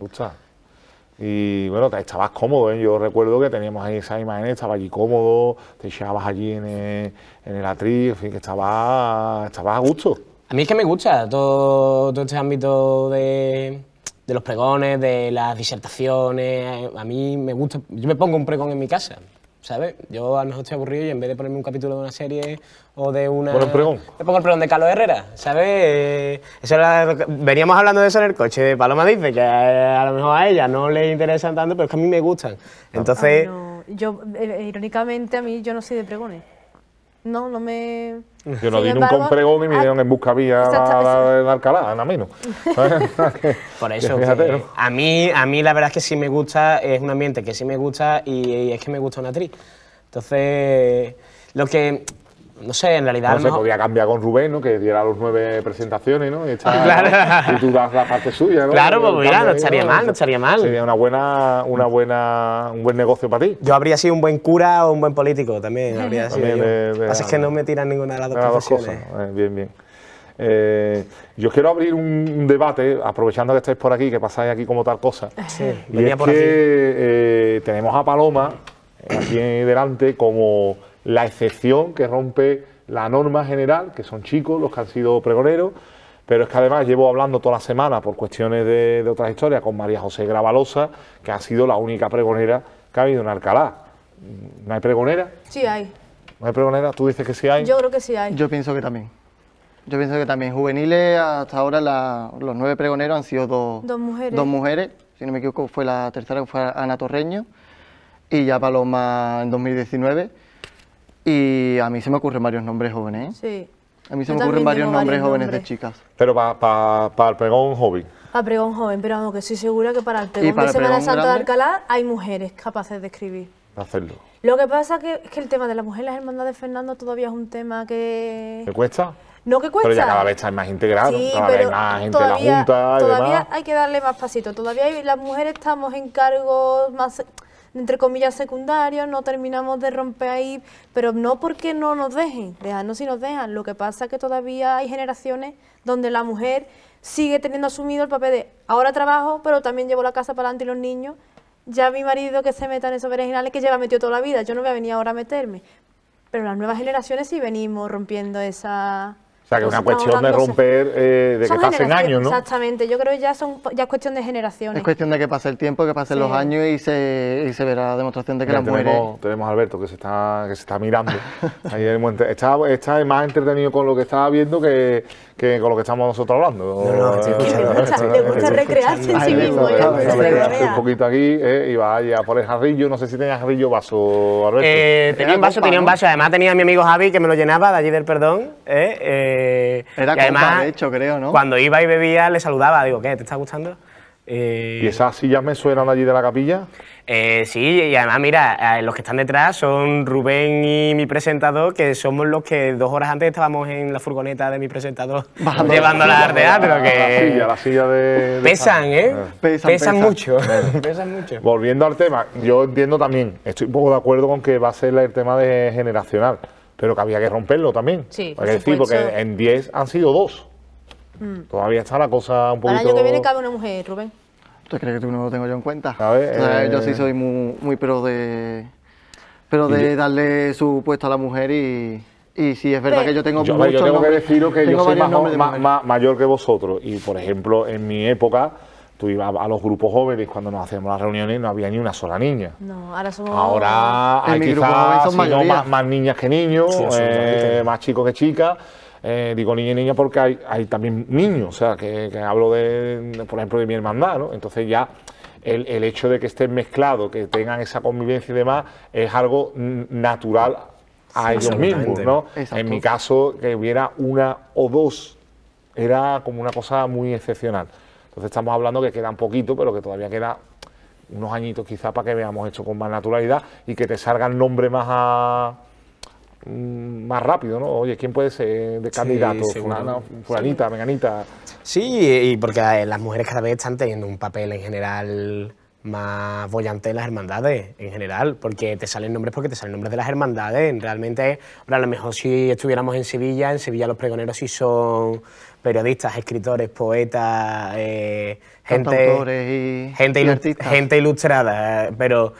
Y bueno, estabas cómodo, ¿eh? Yo recuerdo que teníamos ahí esa imagen, estaba allí cómodo, te echabas allí en el atril, en fin, que estabas a gusto. A mí es que me gusta todo este ámbito de los pregones, de las disertaciones. A mí me gusta, yo me pongo un pregón en mi casa, ¿sabes? Yo a lo mejor estoy aburrido y en vez de ponerme un capítulo de una serie o de una... Bueno, el pregón. Te pongo el pregón de Carlos Herrera, ¿sabes? Eso era... Veníamos hablando de eso en el coche. Paloma dice que a lo mejor a ella no le interesan tanto, pero es que a mí me gustan. Entonces... No, yo, irónicamente, a mí yo no soy de pregones. No me... Yo no di nunca un pregón y me dieron en busca vía en Alcalá, nada menos. Por eso, que a mí la verdad es que sí me gusta, es un ambiente que sí me gusta y es que me gusta una actriz. Entonces, lo que... No sé, en realidad... No se podía cambiar con Rubén, ¿no? Que diera los 9 presentaciones, ¿no? Y, claro. Y tú das la parte suya, ¿no? Claro, pues mira, no estaría mal, no estaría mal. Sería un buen negocio para ti. Yo habría sido un buen cura o un buen político también. Así que no me tiran ninguna de las dos profesiones. Bien. Yo quiero abrir un debate, aprovechando que estáis por aquí, que pasáis aquí como tal cosa. Sí, y venía es por que aquí. Tenemos a Paloma, aquí delante, como... la excepción que rompe la norma general, que son chicos los que han sido pregoneros, pero es que además llevo hablando toda la semana por cuestiones de otras historias con María José Gravalosa, que ha sido la única pregonera que ha habido en Alcalá. ¿No hay pregonera? Sí hay. ¿No hay pregonera? ¿Tú dices que sí hay? Yo creo que sí hay. Yo pienso que también. Juveniles, hasta ahora los 9 pregoneros han sido dos mujeres, si no me equivoco fue la tercera, que fue Ana Torreño, y ya Paloma en 2019. Y a mí se me ocurren varios nombres jóvenes. Sí. A mí se me ocurren varios nombres jóvenes de chicas. Pero para el pregón joven. Para pregón joven, pero vamos, que estoy segura que para el pregón de Semana Santa de Alcalá hay mujeres capaces de escribir. Hacerlo. Lo que pasa es que el tema de la mujer en las hermandades de Fernando todavía es un tema que... ¿Te cuesta? No que cuesta. Pero ya cada vez está más integrado, sí, cada vez más gente en la Junta. Todavía hay que darle más pasito. Todavía las mujeres estamos en cargos más... entre comillas secundarios, no terminamos de romper ahí, pero no porque no nos dejen, dejarnos si nos dejan, lo que pasa es que todavía hay generaciones donde la mujer sigue teniendo asumido el papel de ahora trabajo, pero también llevo la casa para adelante y los niños, ya mi marido que se meta en esos berenjenales que lleva metido toda la vida, yo no voy a venir ahora a meterme, pero las nuevas generaciones sí venimos rompiendo esa... O sea, que es una cuestión de romper, de que pasen años, ¿no? Exactamente, yo creo que ya es cuestión de generaciones. Es cuestión de que pase el tiempo, que pasen los años y se verá la demostración de que las mujeres... Tenemos a Alberto que se está mirando. Ahí está más entretenido con lo que está viendo que con lo que estamos nosotros hablando. Le gusta recrearse en sí mismo. Un poquito aquí y va a por el jarrillo. No sé si tenía jarrillo o vaso, Alberto. Tenía un vaso. Además tenía a mi amigo Javi que me lo llenaba de allí del Perdón. Era que además, compa, de hecho, creo, ¿no? Cuando iba y bebía, le saludaba, digo, ¿qué? ¿Te está gustando? ¿Y esas sillas me suenan allí de la capilla? Sí, y además, mira, los que están detrás son Rubén y mi presentador, que somos los que 2 horas antes estábamos en la furgoneta de mi presentador llevándola al teatro. La silla de... Pesan, ¿eh? Pesan mucho. Pesan mucho. Volviendo al tema, yo entiendo también, estoy un poco de acuerdo con que va a ser el tema de generacional. Pero que había que romperlo también. Sí, porque en 10 han sido 2. Todavía está la cosa un poquito... Para el año que viene cabe una mujer, Rubén. ¿Tú crees que tú no lo tengo yo en cuenta? Yo sí soy muy pro de... Pero de darle su puesto a la mujer y sí, es verdad que yo tengo muchos... Yo tengo que deciros que yo soy mayor que vosotros. Y, por ejemplo, en mi época... Tú ibas a los grupos jóvenes, cuando nos hacíamos las reuniones no había ni una sola niña. No, ahora somos... Ahora hay quizás más niñas que niños, sí, más chicos que chicas. Digo niña y niña porque hay también niños, o sea, que hablo de, por ejemplo, de mi hermandad, ¿no? Entonces ya el hecho de que estén mezclados, que tengan esa convivencia y demás, es algo natural a ellos mismos, ¿no? Exacto. En mi caso, que hubiera una o dos, era como una cosa muy excepcional. Entonces estamos hablando que queda un poquito, pero que todavía queda unos añitos quizá para que veamos esto con más naturalidad y que te salga el nombre más más rápido, ¿no? Oye, ¿quién puede ser de candidato? Sí, fulanita, menganita. Sí, y porque las mujeres cada vez están teniendo un papel en general más bollante en las hermandades, en general, porque te salen nombres de las hermandades. Realmente, ahora a lo mejor si estuviéramos en Sevilla los pregoneros sí son periodistas, escritores, poetas, gente ilustrada, pero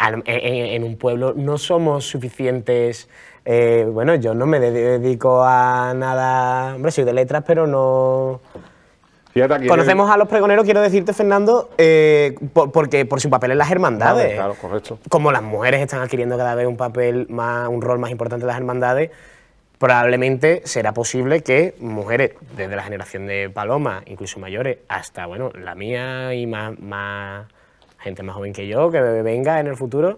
en un pueblo no somos suficientes. Bueno, yo no me dedico a nada, hombre, soy de letras, pero no... Conocemos a los pregoneros, quiero decirte, Fernando, por su papel en las hermandades. Claro, correcto. Como las mujeres están adquiriendo cada vez un papel más, un rol más importante en las hermandades, probablemente será posible que mujeres, desde la generación de Paloma, incluso mayores, hasta bueno, la mía y más gente más joven que yo, que venga en el futuro,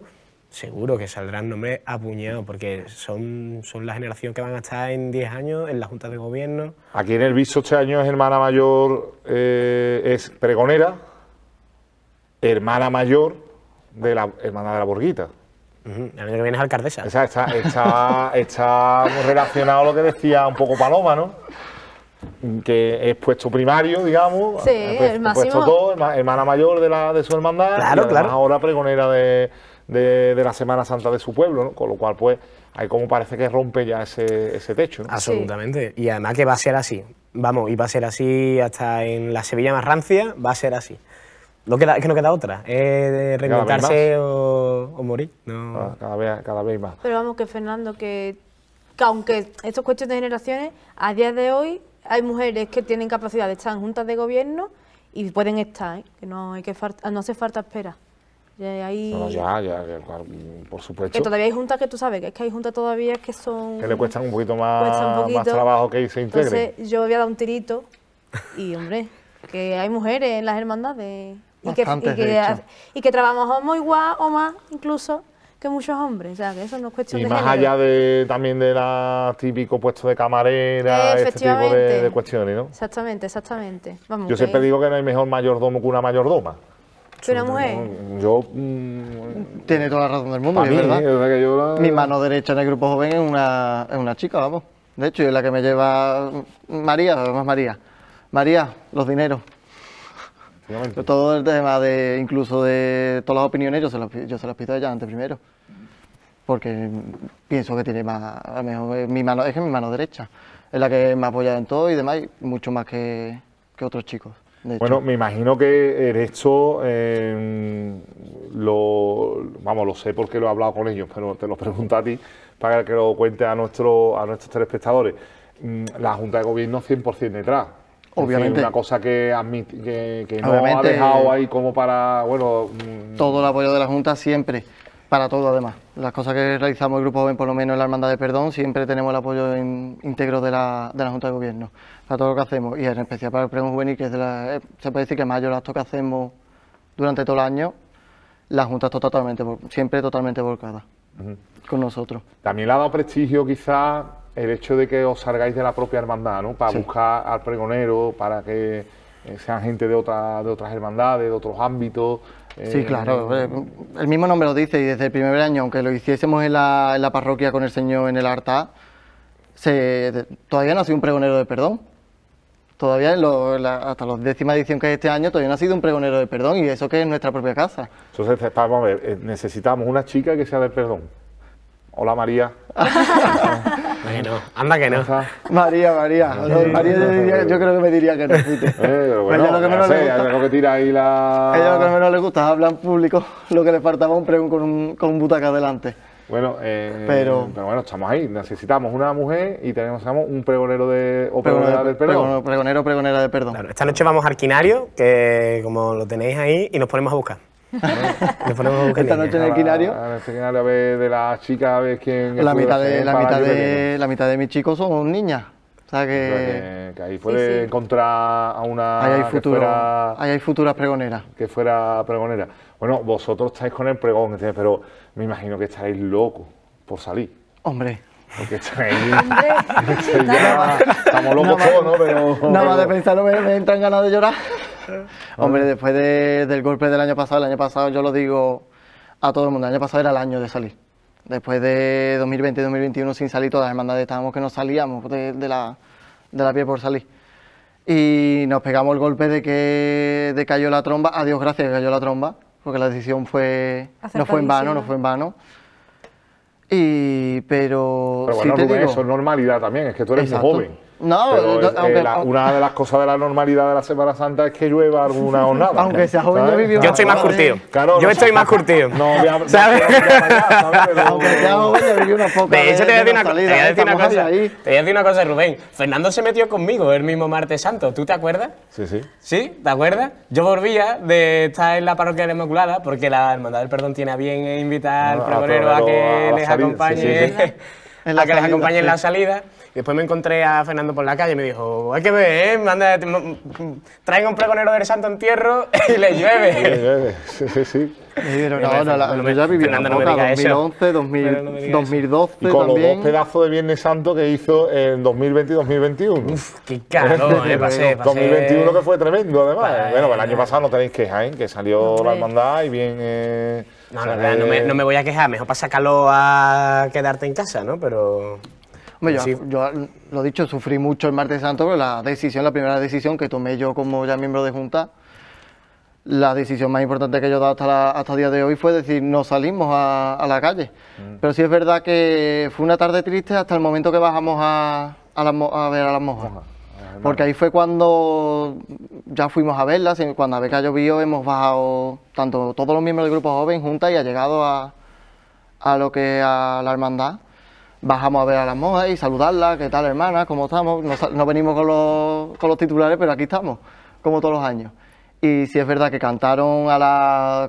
seguro que saldrán nombres apuñados, porque son la generación que van a estar en 10 años en las juntas de gobierno. Aquí en el Viso este año es hermana mayor, es pregonera, hermana mayor de la hermana de la Borriquita. La que viene es alcaldesa. Está relacionado a lo que decía un poco Paloma, ¿no? Que es puesto primario, digamos. Sí, el máximo. Puesto todo, hermana mayor de su hermandad. Claro, claro. Ahora pregonera de la Semana Santa de su pueblo, ¿no? Con lo cual, pues, ahí como parece que rompe ya ese techo, ¿no? Absolutamente. Sí. Y además que va a ser así. Vamos, y va a ser así hasta en la Sevilla más rancia, va a ser así. Que no queda otra, es reinventarse o morir. No. Cada vez más. Pero vamos, que Fernando, que aunque esto es cuestión de generaciones, a día de hoy hay mujeres que tienen capacidad de estar en juntas de gobierno y pueden estar, ¿eh? Que no hay que no hace falta esperar. Por supuesto. Que todavía hay juntas que tú sabes, que es que hay juntas todavía que son... Que le cuestan un poquito más trabajo que se integren. Entonces yo voy a dar un tirito y, hombre, que hay mujeres en las hermandades... Y que trabajamos igual o más incluso que muchos hombres, o sea, que eso no es cuestión de género. Y más allá también de la típico puesto de camarera, este tipo de cuestiones, ¿no? Exactamente, exactamente. Vamos, yo siempre digo que no hay mejor mayordomo que una mayordoma. ¿Que una mujer? Yo... Tiene toda la razón del mundo, ¿verdad? Mi mano derecha en el grupo joven es una chica, vamos. De hecho, es la que me lleva María, además María. María, los dineros. Todo el tema de, incluso de todas las opiniones, yo se las pido a ella antes primero. Porque pienso que tiene más, a lo mejor mi mano derecha. Es la que me ha apoyado en todo y demás, y mucho más que otros chicos. Bueno, me imagino que esto, lo sé porque lo he hablado con ellos, pero te lo pregunto a ti para que lo cuente a nuestros telespectadores. La Junta de Gobierno 100% detrás. Obviamente. Una cosa que no ha dejado ahí como para, bueno... Todo el apoyo de la Junta siempre, para todo además. Las cosas que realizamos el Grupo Joven, por lo menos en la Hermandad de Perdón, siempre tenemos el apoyo íntegro de la Junta de Gobierno, para todo lo que hacemos. Y en especial para el Pregón Juvenil, que es se puede decir que el mayor acto que hacemos durante todo el año, la Junta está siempre totalmente volcada con nosotros. También le ha dado prestigio quizás... el hecho de que os salgáis de la propia hermandad, ¿no? Para buscar al pregonero, para que sean gente de otras hermandades, de otros ámbitos. Sí, claro. El mismo nombre lo dice y desde el primer año, aunque lo hiciésemos en la parroquia con el Señor en el altar, todavía no ha sido un pregonero de perdón. Todavía hasta la 10ª edición, que es este año, todavía no ha sido un pregonero de perdón, y eso que es nuestra propia casa. Entonces, vamos a ver, necesitamos una chica que sea de perdón. Hola, María. Bueno, anda que no. María. María yo creo que me diría que no. Bueno, ella lo que tira ahí la... Ella lo que menos le gusta es hablar en público, lo que le faltaba un pregón con un butaca adelante. Bueno, pero bueno, estamos ahí. Necesitamos una mujer y tenemos un pregonero de, o pregonera del perdón. Pregonero o pregonera del perdón. Claro, esta noche vamos al quinario, que como lo tenéis ahí, y nos ponemos a buscar. Esta noche en el quinario. A ver, de las chicas, a ver quién. La mitad de mis chicos son niñas. O sea que ahí puede encontrar a una... Ahí hay futuro, ahí hay futuras pregoneras. Que fuera pregonera. Bueno, vosotros estáis con el pregón, ¿entiendes? Pero me imagino que estáis locos por salir. Hombre. Porque estáis... Estamos locos todos, ¿no? Pero... Nada más de pensarlo me entran ganas de llorar. Hombre, después del golpe del año pasado, yo lo digo a todo el mundo, el año pasado era el año de salir. Después de 2020 y 2021 sin salir, todas las hermandades estábamos que no salíamos de la pie por salir. Y nos pegamos el golpe de que cayó la tromba, a Dios gracias que cayó la tromba, porque la decisión no fue en vano. Y, pero bueno, sí te digo, eso es normalidad también, es que tú eres muy joven. No, una de las cosas de la normalidad de la Semana Santa es que llueva alguna jornada. Aunque sea joven, yo estoy más curtido. Claro, yo estoy más curtido. ¿Sabes? Aunque sea joven, yo viví unas pocas. De hecho, te voy a decir una cosa, Rubén. Fernando se metió conmigo el mismo martes santo. ¿Tú te acuerdas? Sí, sí. ¿Sí? ¿Te acuerdas? Yo volvía de estar en la parroquia de la Inmaculada, porque la Hermandad del Perdón tiene a bien invitar al pregonero a que les acompañe. A que les acompañe en la salida. Después me encontré a Fernando por la calle y me dijo, hay que ver, traen un pregonero del santo entierro y le llueve. Le llueve, sí. Pero no, yo viví en 2011, 2012 con los dos pedazos de Viernes Santo que hizo en 2020 y 2021. Uf, qué caro, pasé. 2021 que fue tremendo, además. Bueno, el año pasado no tenéis queja, ¿eh? Que salió la hermandad y bien... No me voy a quejar, mejor para sacarlo a quedarte en casa, ¿no? Pero... Yo lo dicho, sufrí mucho el martes santo, pero la primera decisión que tomé yo como ya miembro de junta, la decisión más importante que yo he dado hasta el día de hoy fue decir, no salimos a la calle. Pero sí es verdad que fue una tarde triste hasta el momento que bajamos a ver a las monjas. Porque ahí fue cuando ya fuimos a verlas, y cuando Abeca llovió hemos bajado, tanto todos los miembros del grupo joven juntas y ha llegado a la hermandad. Bajamos a ver a las monjas y saludarlas, ¿qué tal hermana? ¿Cómo estamos? No venimos con los titulares, pero aquí estamos, como todos los años. Y sí es verdad que cantaron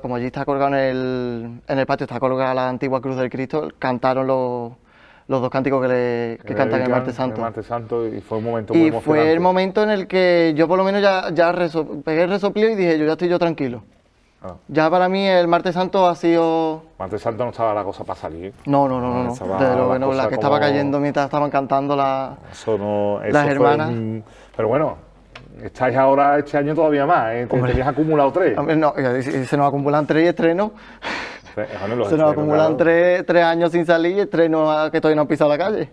como allí está colgado en el patio, está colgada la antigua cruz del Cristo, cantaron los dos cánticos que cantan el Martes Santo. El Martes Santo, y fue un momento muy emocionante. Y fue el momento en el que yo por lo menos ya pegué el resoplío y dije, ya estoy tranquilo. Ya para mí el Martes Santo ha sido... Martes Santo no estaba la cosa para salir. No. La que estaba cayendo mientras estaban cantando las hermanas. Pero bueno, estáis ahora este año todavía más, ¿eh? Tenéis acumulado 3. Hombre, no, se nos acumulan 3 estrenos. Se nos acumulan 3 años sin salir y estrenos que todavía no han pisado la calle.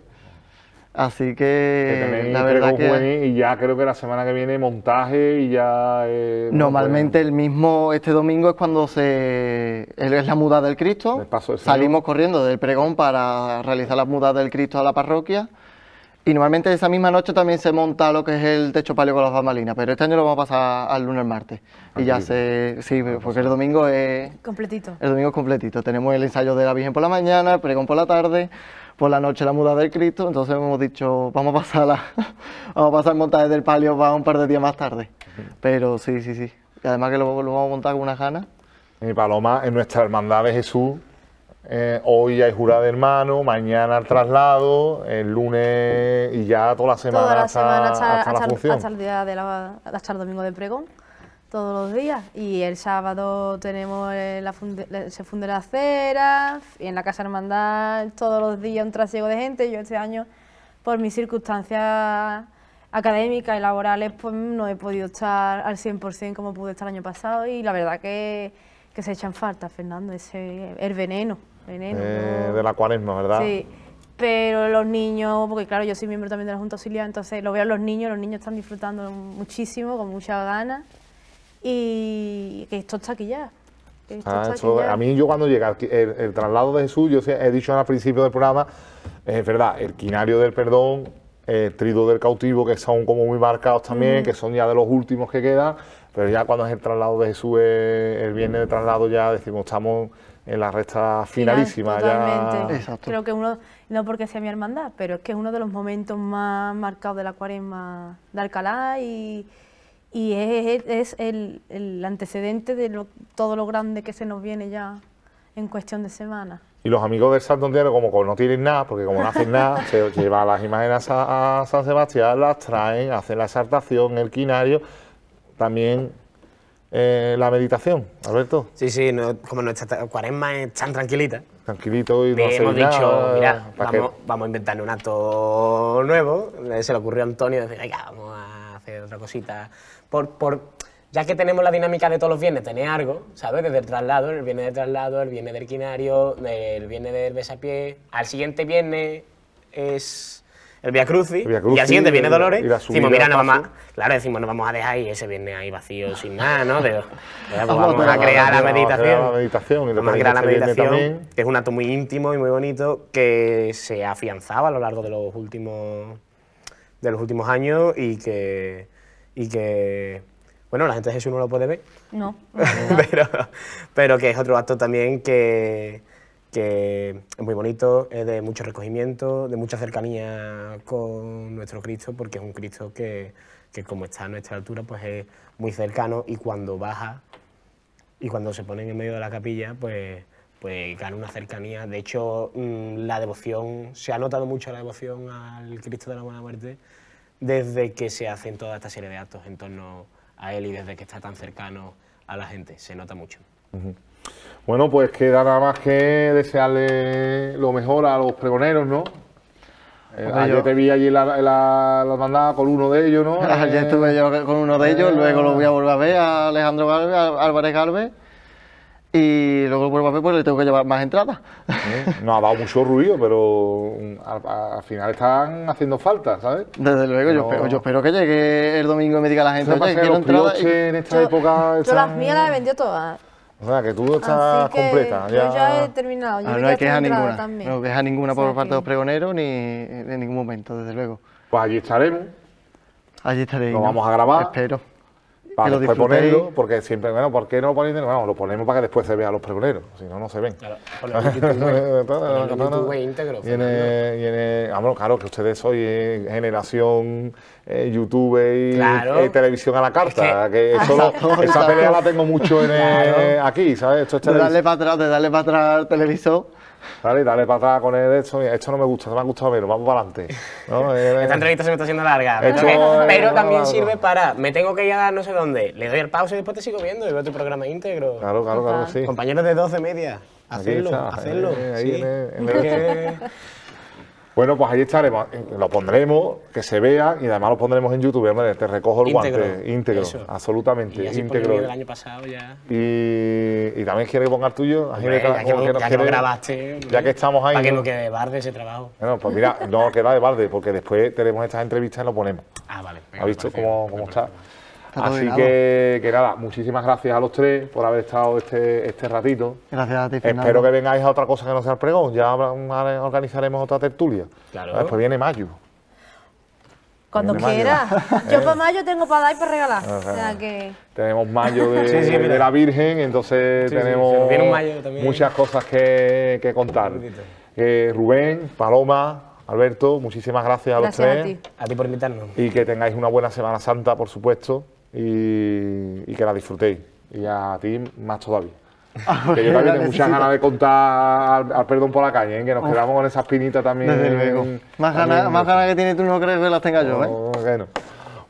Así que la verdad que... Y ya creo que la semana que viene montaje y ya... Normalmente el mismo, este domingo es cuando es la muda del Cristo. Salimos corriendo del pregón para realizar la muda del Cristo a la parroquia. Y normalmente esa misma noche también se monta lo que es el techo palio con las bambalinas, pero este año lo vamos a pasar al lunes, martes. Y ya sí, porque el domingo es... Completito. El domingo es completito. Tenemos el ensayo de la Virgen por la mañana, el pregón por la tarde... Por la noche la muda del Cristo, entonces hemos dicho, vamos a pasar el montaje del palio para un par de días más tarde. Pero sí. Y además que lo vamos a montar con unas ganas. Y Paloma, en nuestra Hermandad de Jesús, hoy hay jurada de hermano, mañana el traslado, el lunes y ya toda la semana, hasta la función. Hasta el domingo del pregón, todos los días. Y el sábado tenemos se funde la acera y en la Casa Hermandad todos los días un trasiego de gente. Yo este año, por mis circunstancias académicas y laborales, pues no he podido estar al 100% como pude estar el año pasado y la verdad que se echan falta, Fernando, el veneno. De la Cuaresma, ¿verdad? Sí, pero los niños, porque claro, yo soy miembro también de la Junta Auxiliar, entonces lo veo a los niños están disfrutando muchísimo, con muchas ganas. Y que esto está aquí ya. A mí yo cuando llega el traslado de Jesús, yo he dicho al principio del programa, es verdad, el quinario del perdón, el trido del cautivo, que son como muy marcados también, que son ya de los últimos que quedan, Pero ya cuando es el traslado de Jesús, el viernes de traslado, ya decimos, estamos en la recta finalísima. Totalmente. Ya... Exacto. Creo que uno, no porque sea mi hermandad, pero es que es uno de los momentos más marcados de la Cuaresma de Alcalá y es el antecedente de todo lo grande que se nos viene ya en cuestión de semana. Y los amigos del Santander, como no tienen nada, porque como no hacen nada, se llevan las imágenes a San Sebastián, las traen, hacen la exaltación, el quinario, también la meditación, Alberto. Sí, sí, no, como nuestra cuaresma es tan tranquilita. Tranquilito y no hace nada. Hemos dicho, mira, vamos a inventar un acto nuevo. Se le ocurrió a Antonio decir, venga, vamos a hacer otra cosita. Ya que tenemos la dinámica de todos los viernes, tener algo, ¿sabes? Desde el traslado, el viernes de traslado, el viernes del quinario, el viernes del besapié. Al siguiente viernes es el Vía Crucis, y al siguiente viene Dolores. Decimos, mira, no vamos a... Claro, decimos, no vamos a dejar ahí ese viernes ahí vacío, sin nada, ¿no? Vamos a crear la meditación. Vamos a crear la meditación, que es un acto muy íntimo y muy bonito, que se afianzaba a lo largo de los últimos años y que... Bueno, la gente de Jesús no lo puede ver. No. Pero que es otro acto también que es muy bonito, es de mucho recogimiento, de mucha cercanía con nuestro Cristo, porque es un Cristo que como está a nuestra altura, pues es muy cercano, y cuando baja y cuando se ponen en medio de la capilla, pues gana una cercanía. De hecho, la devoción, se ha notado mucho la devoción al Cristo de la Buena Muerte desde que se hacen toda esta serie de actos en torno a él, y desde que está tan cercano a la gente, se nota mucho. Bueno, pues queda nada más que desearle lo mejor a los pregoneros, ¿no? Ayer te vi allí en la hermandad con uno de ellos, ¿no? Ayer estuve yo con uno de ellos, luego lo voy a volver a ver a Alejandro Galvez, a Álvarez Galvez, y luego vuelvo a ver, pues le tengo que llevar más entradas. No ha dado mucho ruido, pero al final están haciendo falta, ¿sabes? Desde luego, no. yo espero que llegue el domingo y me diga la gente, oye, quiero entradas. En esta época yo están... las mías las he vendido todas. O sea, que tú estás completa. Yo ya he terminado. Yo no hay queja ninguna, también. No queja ninguna por parte de los pregoneros, ni en ningún momento, desde luego. Pues allí estaremos. Allí estaremos. Nos vamos a grabar. Espero. Para que después ponerlo, porque siempre, bueno, ¿por qué no lo ponéis? Bueno, lo ponemos para que después se vea a los pregoneros, si no, no se ven. Claro, YouTube íntegro. Bueno, claro, que ustedes hoy es generación YouTube y claro. Televisión a la carta, es que eso, esa pelea la tengo mucho en aquí, ¿sabes? Esto es de darle para atrás al televisor. Vale, dale para atrás con esto no me gusta, no me ha gustado menos, vamos para adelante, ¿no? Esta entrevista se me está haciendo larga, pero también sirve para, me tengo que ir a no sé dónde, le doy el pausa y después te sigo viendo y veo tu programa íntegro. Claro, claro, claro, sí. Compañeros de 12:30, hacedlo. Bueno, pues ahí estaremos, lo pondremos, que se vea, y además lo pondremos en YouTube, ¿verdad? Te recojo el guante, íntegro, eso. Absolutamente, y íntegro. El año pasado ya. Y también quiere que ponga el tuyo, ya que lo grabaste, ya que estamos ahí. Para que no quede barde ese trabajo. Bueno, pues mira, no queda de barde, porque después tenemos estas entrevistas y lo ponemos. Ah, vale. ¿Has visto cómo está? Así que nada, muchísimas gracias a los tres por haber estado este ratito. Gracias a ti, Fernando. Espero que vengáis a otra cosa que no sea el pregón. Ya organizaremos otra tertulia. Claro. Después viene mayo. Cuando quieras. Yo para mayo tengo para dar y para regalar. O sea que... Tenemos mayo de la Virgen, entonces tenemos muchas cosas que contar. Rubén, Paloma... Alberto, muchísimas gracias a los tres. Gracias a ti por invitarnos. Y que tengáis una buena Semana Santa, por supuesto, y que la disfrutéis. Y a ti más todavía. Que yo también tengo muchas ganas de contar al perdón por la calle, que nos quedamos con esas pinitas también. Desde luego. Más ganas que tienes tú, no crees que las tenga yo, ¿eh? Bueno.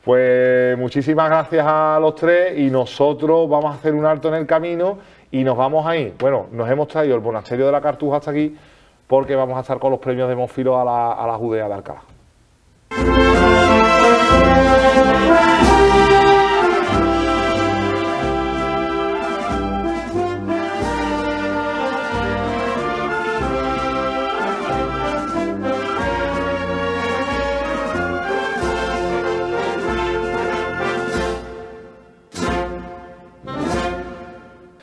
Pues muchísimas gracias a los tres, y nosotros vamos a hacer un alto en el camino y nos vamos a ir. Bueno, nos hemos traído el monasterio de la Cartuja hasta aquí, porque vamos a estar con los premios de Monfilo a la Judea de Alcalá.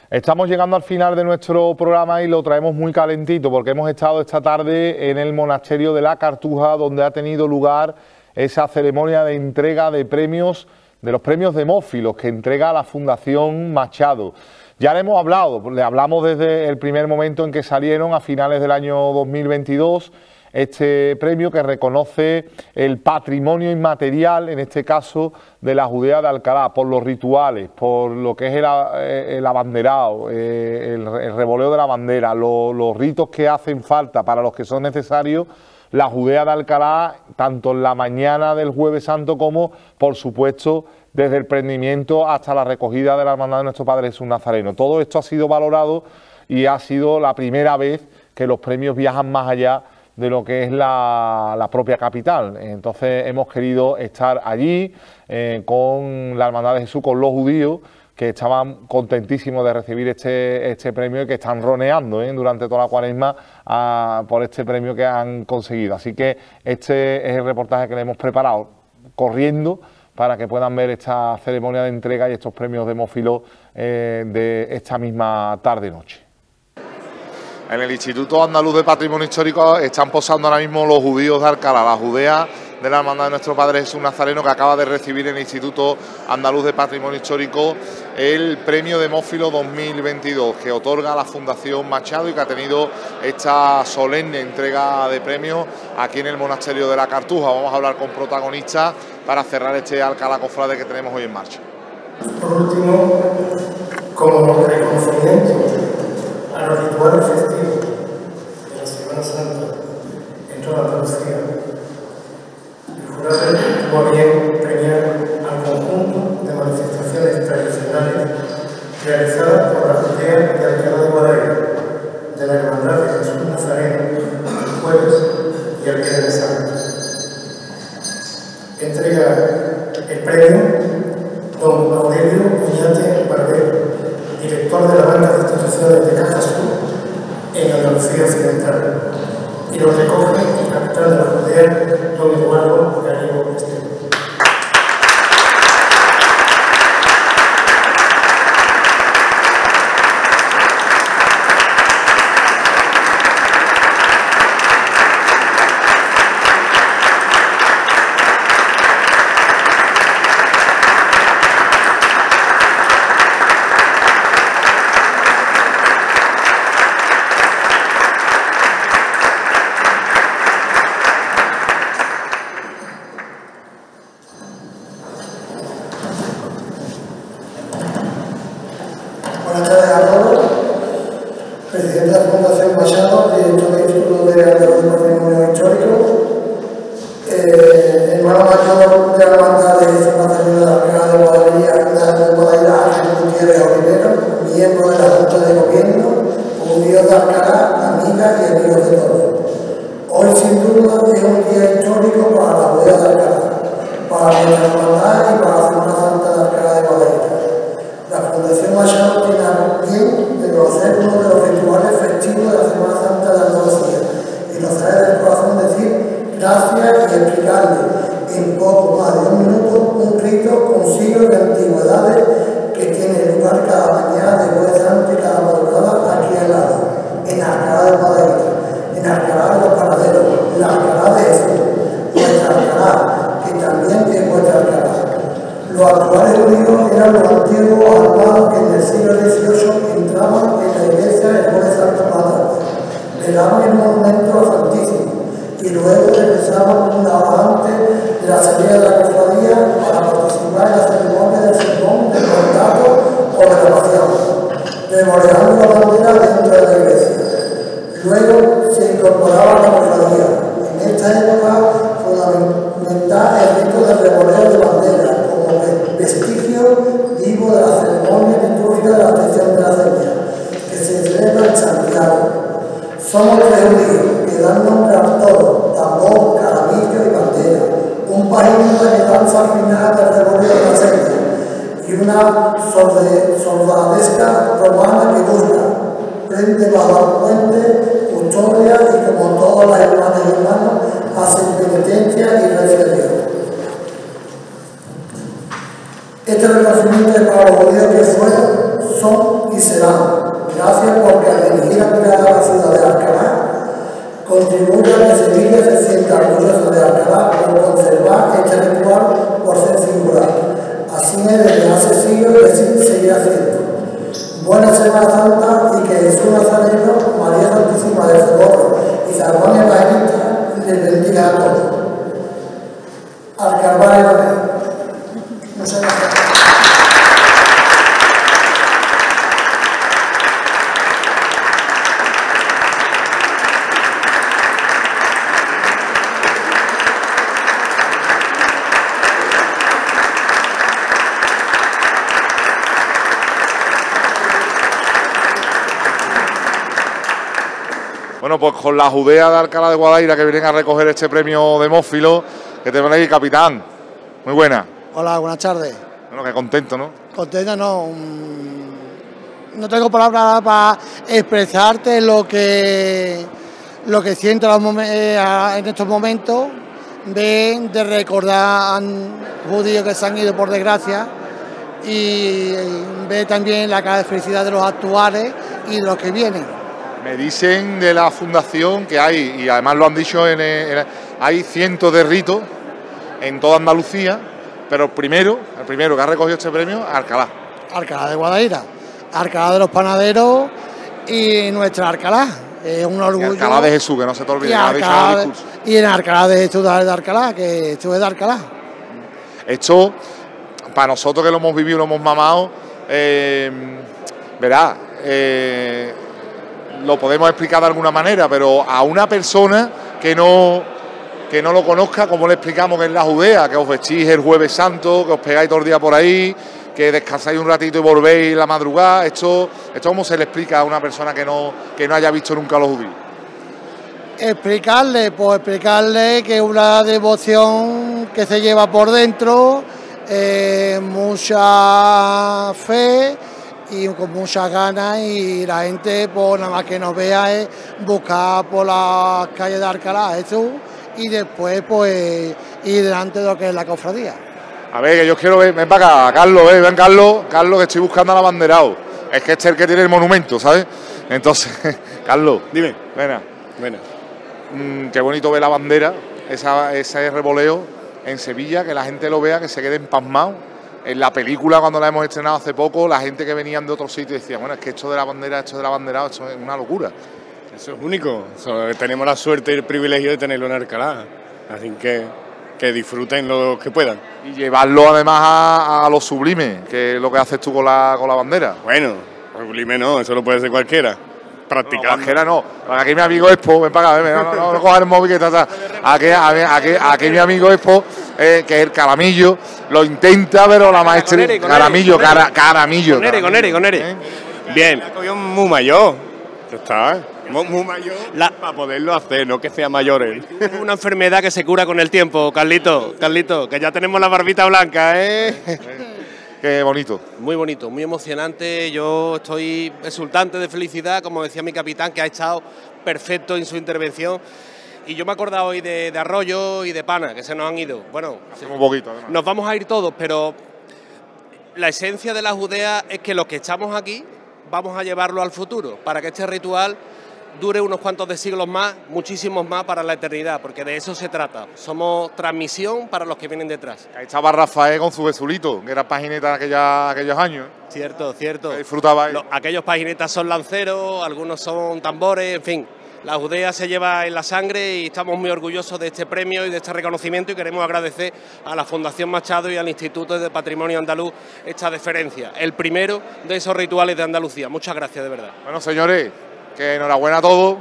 Estamos llegando al final de nuestro programa y lo traemos muy calentito, porque hemos estado esta tarde en el monasterio de la Cartuja, donde ha tenido lugar esa ceremonia de entrega de premios de los premios Demófilos que entrega la Fundación Machado. Ya le hemos hablado, le hablamos desde el primer momento en que salieron a finales del año 2022... este premio que reconoce el patrimonio inmaterial, en este caso de la Judea de Alcalá, por los rituales, por lo que es el abanderado, el revoleo de la bandera, los ritos que hacen falta para los que son necesarios, la Judea de Alcalá, tanto en la mañana del Jueves Santo como, por supuesto, desde el prendimiento hasta la recogida de la Hermandad de Nuestro Padre Jesús Nazareno. Todo esto ha sido valorado y ha sido la primera vez que los premios viajan más allá de lo que es la propia capital. Entonces hemos querido estar allí con la Hermandad de Jesús, con los judíos, que estaban contentísimos de recibir este premio y que están roneando durante toda la Cuaresma por este premio que han conseguido. Así que este es el reportaje que le hemos preparado corriendo para que puedan ver esta ceremonia de entrega y estos premios Demófilos de esta misma tarde-noche. En el Instituto Andaluz de Patrimonio Histórico están posando ahora mismo los judíos de Alcalá, la Judea de la Hermandad de Nuestro Padre Jesús Nazareno, que acaba de recibir en el Instituto Andaluz de Patrimonio Histórico el Premio Demófilo 2022... que otorga la Fundación Machado y que ha tenido esta solemne entrega de premios aquí en el Monasterio de la Cartuja. Vamos a hablar con protagonistas para cerrar este Alcalá Cofrade que tenemos hoy en marcha. Por último, como reconocimiento a los rituales festivos de la Semana Santa en toda Andalucía, el jurado tuvo bien premiar al conjunto de manifestaciones tradicionales realizadas por la Judea de Alcalá de Guadaira, de la Hermandad de Jesús Nazareno, el Jueves y el Viernes Santo. Entrega el premio don Aurelio Uñate Barbero, director de la Banda de Instituciones de Caja Sur en Andalucía Occidental, y lo recoge el capitán de la Judea, don Eduardo Gallego Castillo. haciendo. Buena Semana Santa y que Jesús Nazareno, María Santísima de Socorro y San Juan Evangelista les bendiga a todos. Al Carvalho. Muchas gracias. Bueno, pues con la Judea de Alcalá de Guadaira que vienen a recoger este premio Demófilo, que te van aquí, capitán. Muy buena. Hola, buenas tardes. Bueno, que contento, ¿no? Contento, no. No tengo palabras para expresarte lo que siento en estos momentos de recordar a judíos que se han ido por desgracia y ver también la cara de felicidad de los actuales y de los que vienen. Me dicen de la fundación que hay, y además lo han dicho, hay cientos de ritos en toda Andalucía, pero el primero que ha recogido este premio, Alcalá. Alcalá de Guadaira, Alcalá de los Panaderos y nuestra Alcalá. Es un orgullo. Y Alcalá de Jesús, que no se te olvide. Y en Alcalá de Jesús de Alcalá, que esto es de Alcalá. Esto, para nosotros que lo hemos vivido, lo hemos mamado, verás, lo podemos explicar de alguna manera, pero a una persona que no lo conozca, ¿cómo le explicamos que es la Judea? Que os vestís el Jueves Santo, que os pegáis todo el día por ahí, que descansáis un ratito y volvéis la madrugada. Esto ¿cómo se le explica a una persona que no haya visto nunca a los judíos? Explicarle que es una devoción que se lleva por dentro, mucha fe y con muchas ganas, y la gente, pues nada más que nos vea, es buscar por las calles de Alcalá a Jesús y después pues ir delante de lo que es la cofradía. A ver, que yo quiero ver, ven para acá, Carlos, ven Carlos, que estoy buscando al abanderado. Es que este es el que tiene el monumento, ¿sabes? Entonces, Carlos, dime. Buena. Qué bonito ver la bandera, ese revoleo en Sevilla, que la gente lo vea, que se quede empasmado. En la película, cuando la hemos estrenado hace poco, la gente que venían de otro sitio decía, bueno, es que esto de la bandera, esto de la bandera, esto es una locura. Eso es único. Tenemos la suerte y el privilegio de tenerlo en Alcalá. Así que disfruten lo que puedan. Y llevarlo además a lo sublime, que es lo que haces tú con la bandera. Bueno, sublime no, eso lo puede hacer cualquiera. Practicando. No, cualquiera no. Aquí mi amigo Expo, ven para acá, ven, no cojas el móvil que está. Aquí mi amigo Expo, que es el Caramillo, lo intenta, pero la maestría. Caramillo. Con Ere. Bien. Muy mayor. Está. Muy mayor para poderlo hacer, no que sea mayor él. Una enfermedad que se cura con el tiempo, Carlito, que ya tenemos la barbita blanca, Qué bonito. Muy bonito, muy emocionante. Yo estoy exultante de felicidad, como decía mi capitán, que ha estado perfecto en su intervención. Y yo me he acordado hoy de Arroyo y de Pana, que se nos han ido. Bueno, un poquito, además. Nos vamos a ir todos, pero la esencia de la Judea es que los que estamos aquí vamos a llevarlo al futuro, para que este ritual dure unos cuantos de siglos más, muchísimos más, para la eternidad, porque de eso se trata. Somos transmisión para los que vienen detrás. Ahí estaba Rafael con su Besulito, que era pagineta aquellos años. Cierto. Disfrutaba ahí. Aquellos paginetas son lanceros, algunos son tambores, en fin. La Judea se lleva en la sangre y estamos muy orgullosos de este premio y de este reconocimiento, y queremos agradecer a la Fundación Machado y al Instituto de Patrimonio Andaluz esta deferencia, el primero de esos rituales de Andalucía. Muchas gracias, de verdad. Bueno, señores, que enhorabuena a todos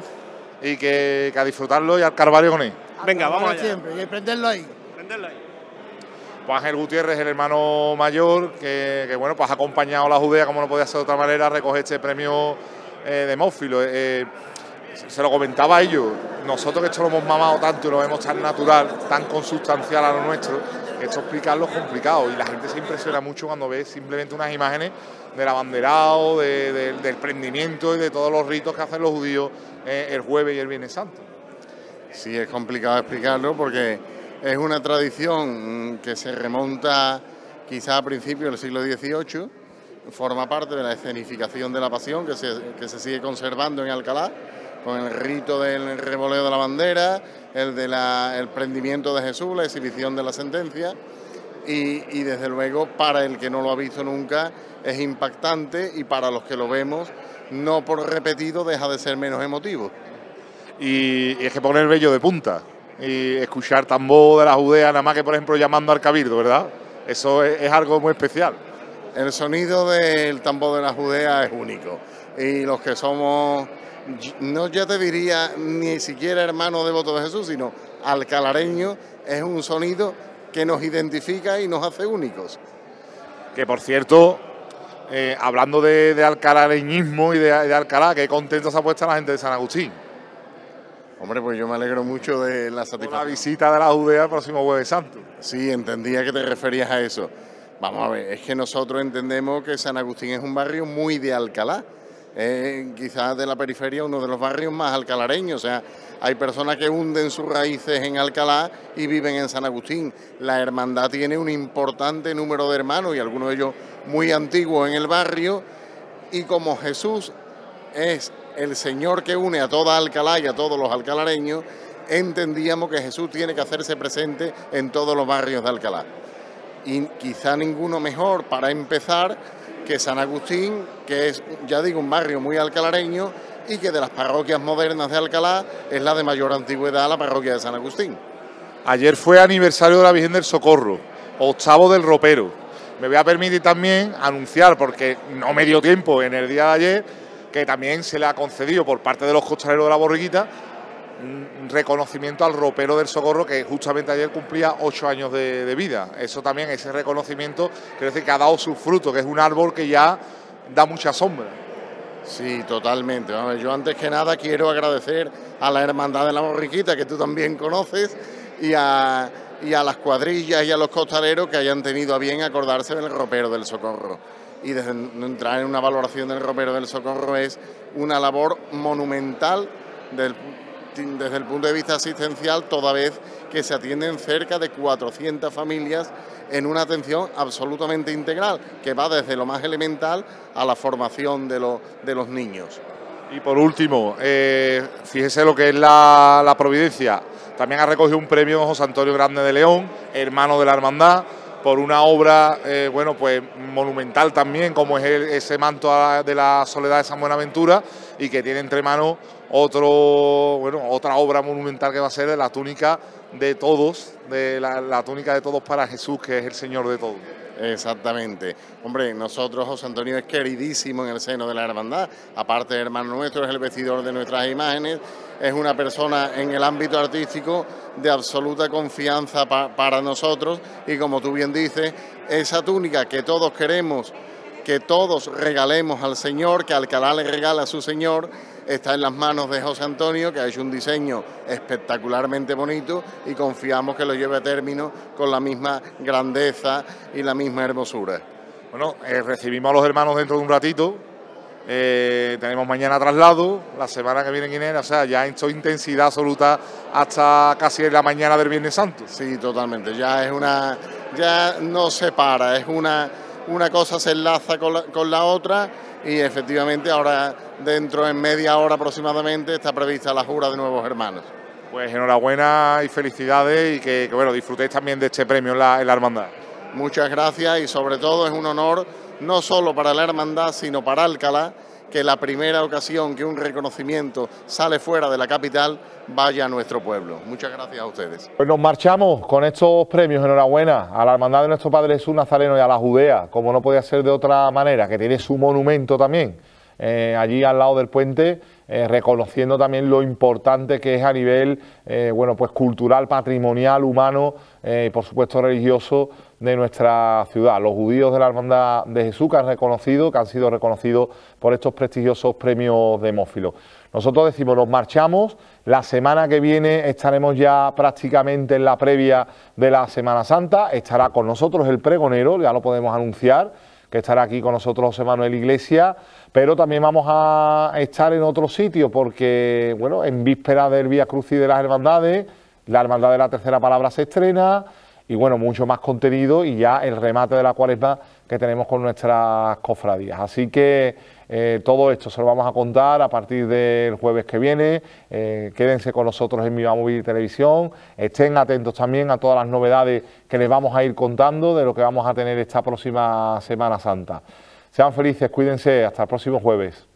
y que a disfrutarlo y al Carvalho con él. Venga, vamos allá. Siempre, y prenderlo ahí. Pues Ángel Gutiérrez, el hermano mayor, que bueno, pues ha acompañado a la Judea, como no podía ser de otra manera, a recoger este premio Demófilo. Se lo comentaba a ellos, nosotros que esto lo hemos mamado tanto y lo vemos tan natural, tan consustancial a lo nuestro, que esto explicarlo es complicado, y la gente se impresiona mucho cuando ve simplemente unas imágenes del abanderado, del prendimiento y de todos los ritos que hacen los judíos el jueves y el Viernes Santo. Sí, es complicado explicarlo porque es una tradición que se remonta quizá a principios del siglo XVIII, forma parte de la escenificación de la Pasión que se sigue conservando en Alcalá, con el rito del revoleo de la bandera, el prendimiento de Jesús, la exhibición de la sentencia, y desde luego para el que no lo ha visto nunca es impactante, y para los que lo vemos, no por repetido, deja de ser menos emotivo. Y es que pone el vello de punta, y escuchar tambor de la Judea, nada más que por ejemplo llamando al cabildo, ¿verdad? Eso es algo muy especial. El sonido del tambor de la Judea es único, y los que somos, no, ya te diría ni siquiera hermanos devotos de Jesús, sino alcalareños, es un sonido que nos identifica y nos hace únicos. Que por cierto, hablando de alcalareñismo y de Alcalá, qué contento se ha puesto la gente de San Agustín. Hombre, pues yo me alegro mucho de la satisfacción. La visita de la Judea el próximo Jueves Santo. Sí, entendía que te referías a eso. Vamos a ver, es que nosotros entendemos que San Agustín es un barrio muy de Alcalá. Quizás de la periferia uno de los barrios más alcalareños, o sea, hay personas que hunden sus raíces en Alcalá y viven en San Agustín. La hermandad tiene un importante número de hermanos, y algunos de ellos muy antiguos en el barrio, y como Jesús es el Señor que une a toda Alcalá y a todos los alcalareños, entendíamos que Jesús tiene que hacerse presente en todos los barrios de Alcalá, y quizá ninguno mejor para empezar que San Agustín, que es, ya digo, un barrio muy alcalareño, y que de las parroquias modernas de Alcalá es la de mayor antigüedad, la parroquia de San Agustín. Ayer fue aniversario de la Virgen del Socorro, octavo del ropero. Me voy a permitir también anunciar, porque no me dio tiempo en el día de ayer, que también se le ha concedido por parte de los costaleros de la Borriquita un reconocimiento al ropero del Socorro, que justamente ayer cumplía 8 años de vida. Eso también, ese reconocimiento, quiero decir que ha dado sus frutos, que es un árbol que ya da mucha sombra. Sí, totalmente. A ver, yo antes que nada quiero agradecer a la Hermandad de la Borriquita, que tú también conoces, y a las cuadrillas y a los costaleros que hayan tenido a bien acordarse del ropero del Socorro. Y desde entrar en una valoración del ropero del Socorro, es una labor monumental desde el punto de vista asistencial, toda vez que se atienden cerca de 400 familias en una atención absolutamente integral, que va desde lo más elemental a la formación de los niños. Y por último, fíjese lo que es la Providencia. También ha recogido un premio José Antonio Grande de León, hermano de la hermandad, por una obra bueno, pues monumental también, como es ese manto de la Soledad de San Buenaventura, y que tiene entre manos otra obra monumental, que va a ser de la túnica de todos, de la túnica de todos para Jesús, que es el Señor de todos. Exactamente. Hombre, nosotros, José Antonio es queridísimo en el seno de la hermandad, aparte de hermano nuestro, es el vestidor de nuestras imágenes, es una persona en el ámbito artístico de absoluta confianza para nosotros, y como tú bien dices, esa túnica que todos queremos, que todos regalemos al Señor, que Alcalá le regala a su Señor, está en las manos de José Antonio, que ha hecho un diseño espectacularmente bonito, y confiamos que lo lleve a término con la misma grandeza y la misma hermosura. Bueno, recibimos a los hermanos dentro de un ratito, tenemos mañana traslado, la semana que viene Guinea, o sea, ya en su intensidad absoluta hasta casi la mañana del Viernes Santo. Sí, totalmente, ya no se para, es una cosa se enlaza con la otra, y efectivamente ahora dentro en media hora aproximadamente está prevista la jura de nuevos hermanos. Pues enhorabuena y felicidades, y que bueno, disfrutéis también de este premio en la hermandad. Muchas gracias, y sobre todo es un honor no solo para la hermandad sino para Alcalá, que la primera ocasión que un reconocimiento sale fuera de la capital vaya a nuestro pueblo. Muchas gracias a ustedes. Pues nos marchamos con estos premios, enhorabuena a la hermandad de Nuestro Padre Jesús Nazareno y a la Judea, como no podía ser de otra manera, que tiene su monumento también allí al lado del puente, reconociendo también lo importante que es a nivel bueno, pues cultural, patrimonial, humano y por supuesto religioso de nuestra ciudad. Los judíos de la Hermandad de Jesús que han sido reconocidos por estos prestigiosos premios Demófilo. Nosotros decimos, nos marchamos, la semana que viene estaremos ya prácticamente en la previa de la Semana Santa, estará con nosotros el pregonero, ya lo podemos anunciar, que estará aquí con nosotros José Manuel Iglesias, pero también vamos a estar en otro sitio, porque bueno, en víspera del Vía Crucis de las Hermandades, la Hermandad de la Tercera Palabra se estrena, y bueno, mucho más contenido y ya el remate de la Cuaresma que tenemos con nuestras cofradías. Así que todo esto se lo vamos a contar a partir del jueves que viene. Quédense con nosotros en Viva Móvil Televisión, estén atentos también a todas las novedades que les vamos a ir contando de lo que vamos a tener esta próxima Semana Santa. Sean felices, cuídense, hasta el próximo jueves.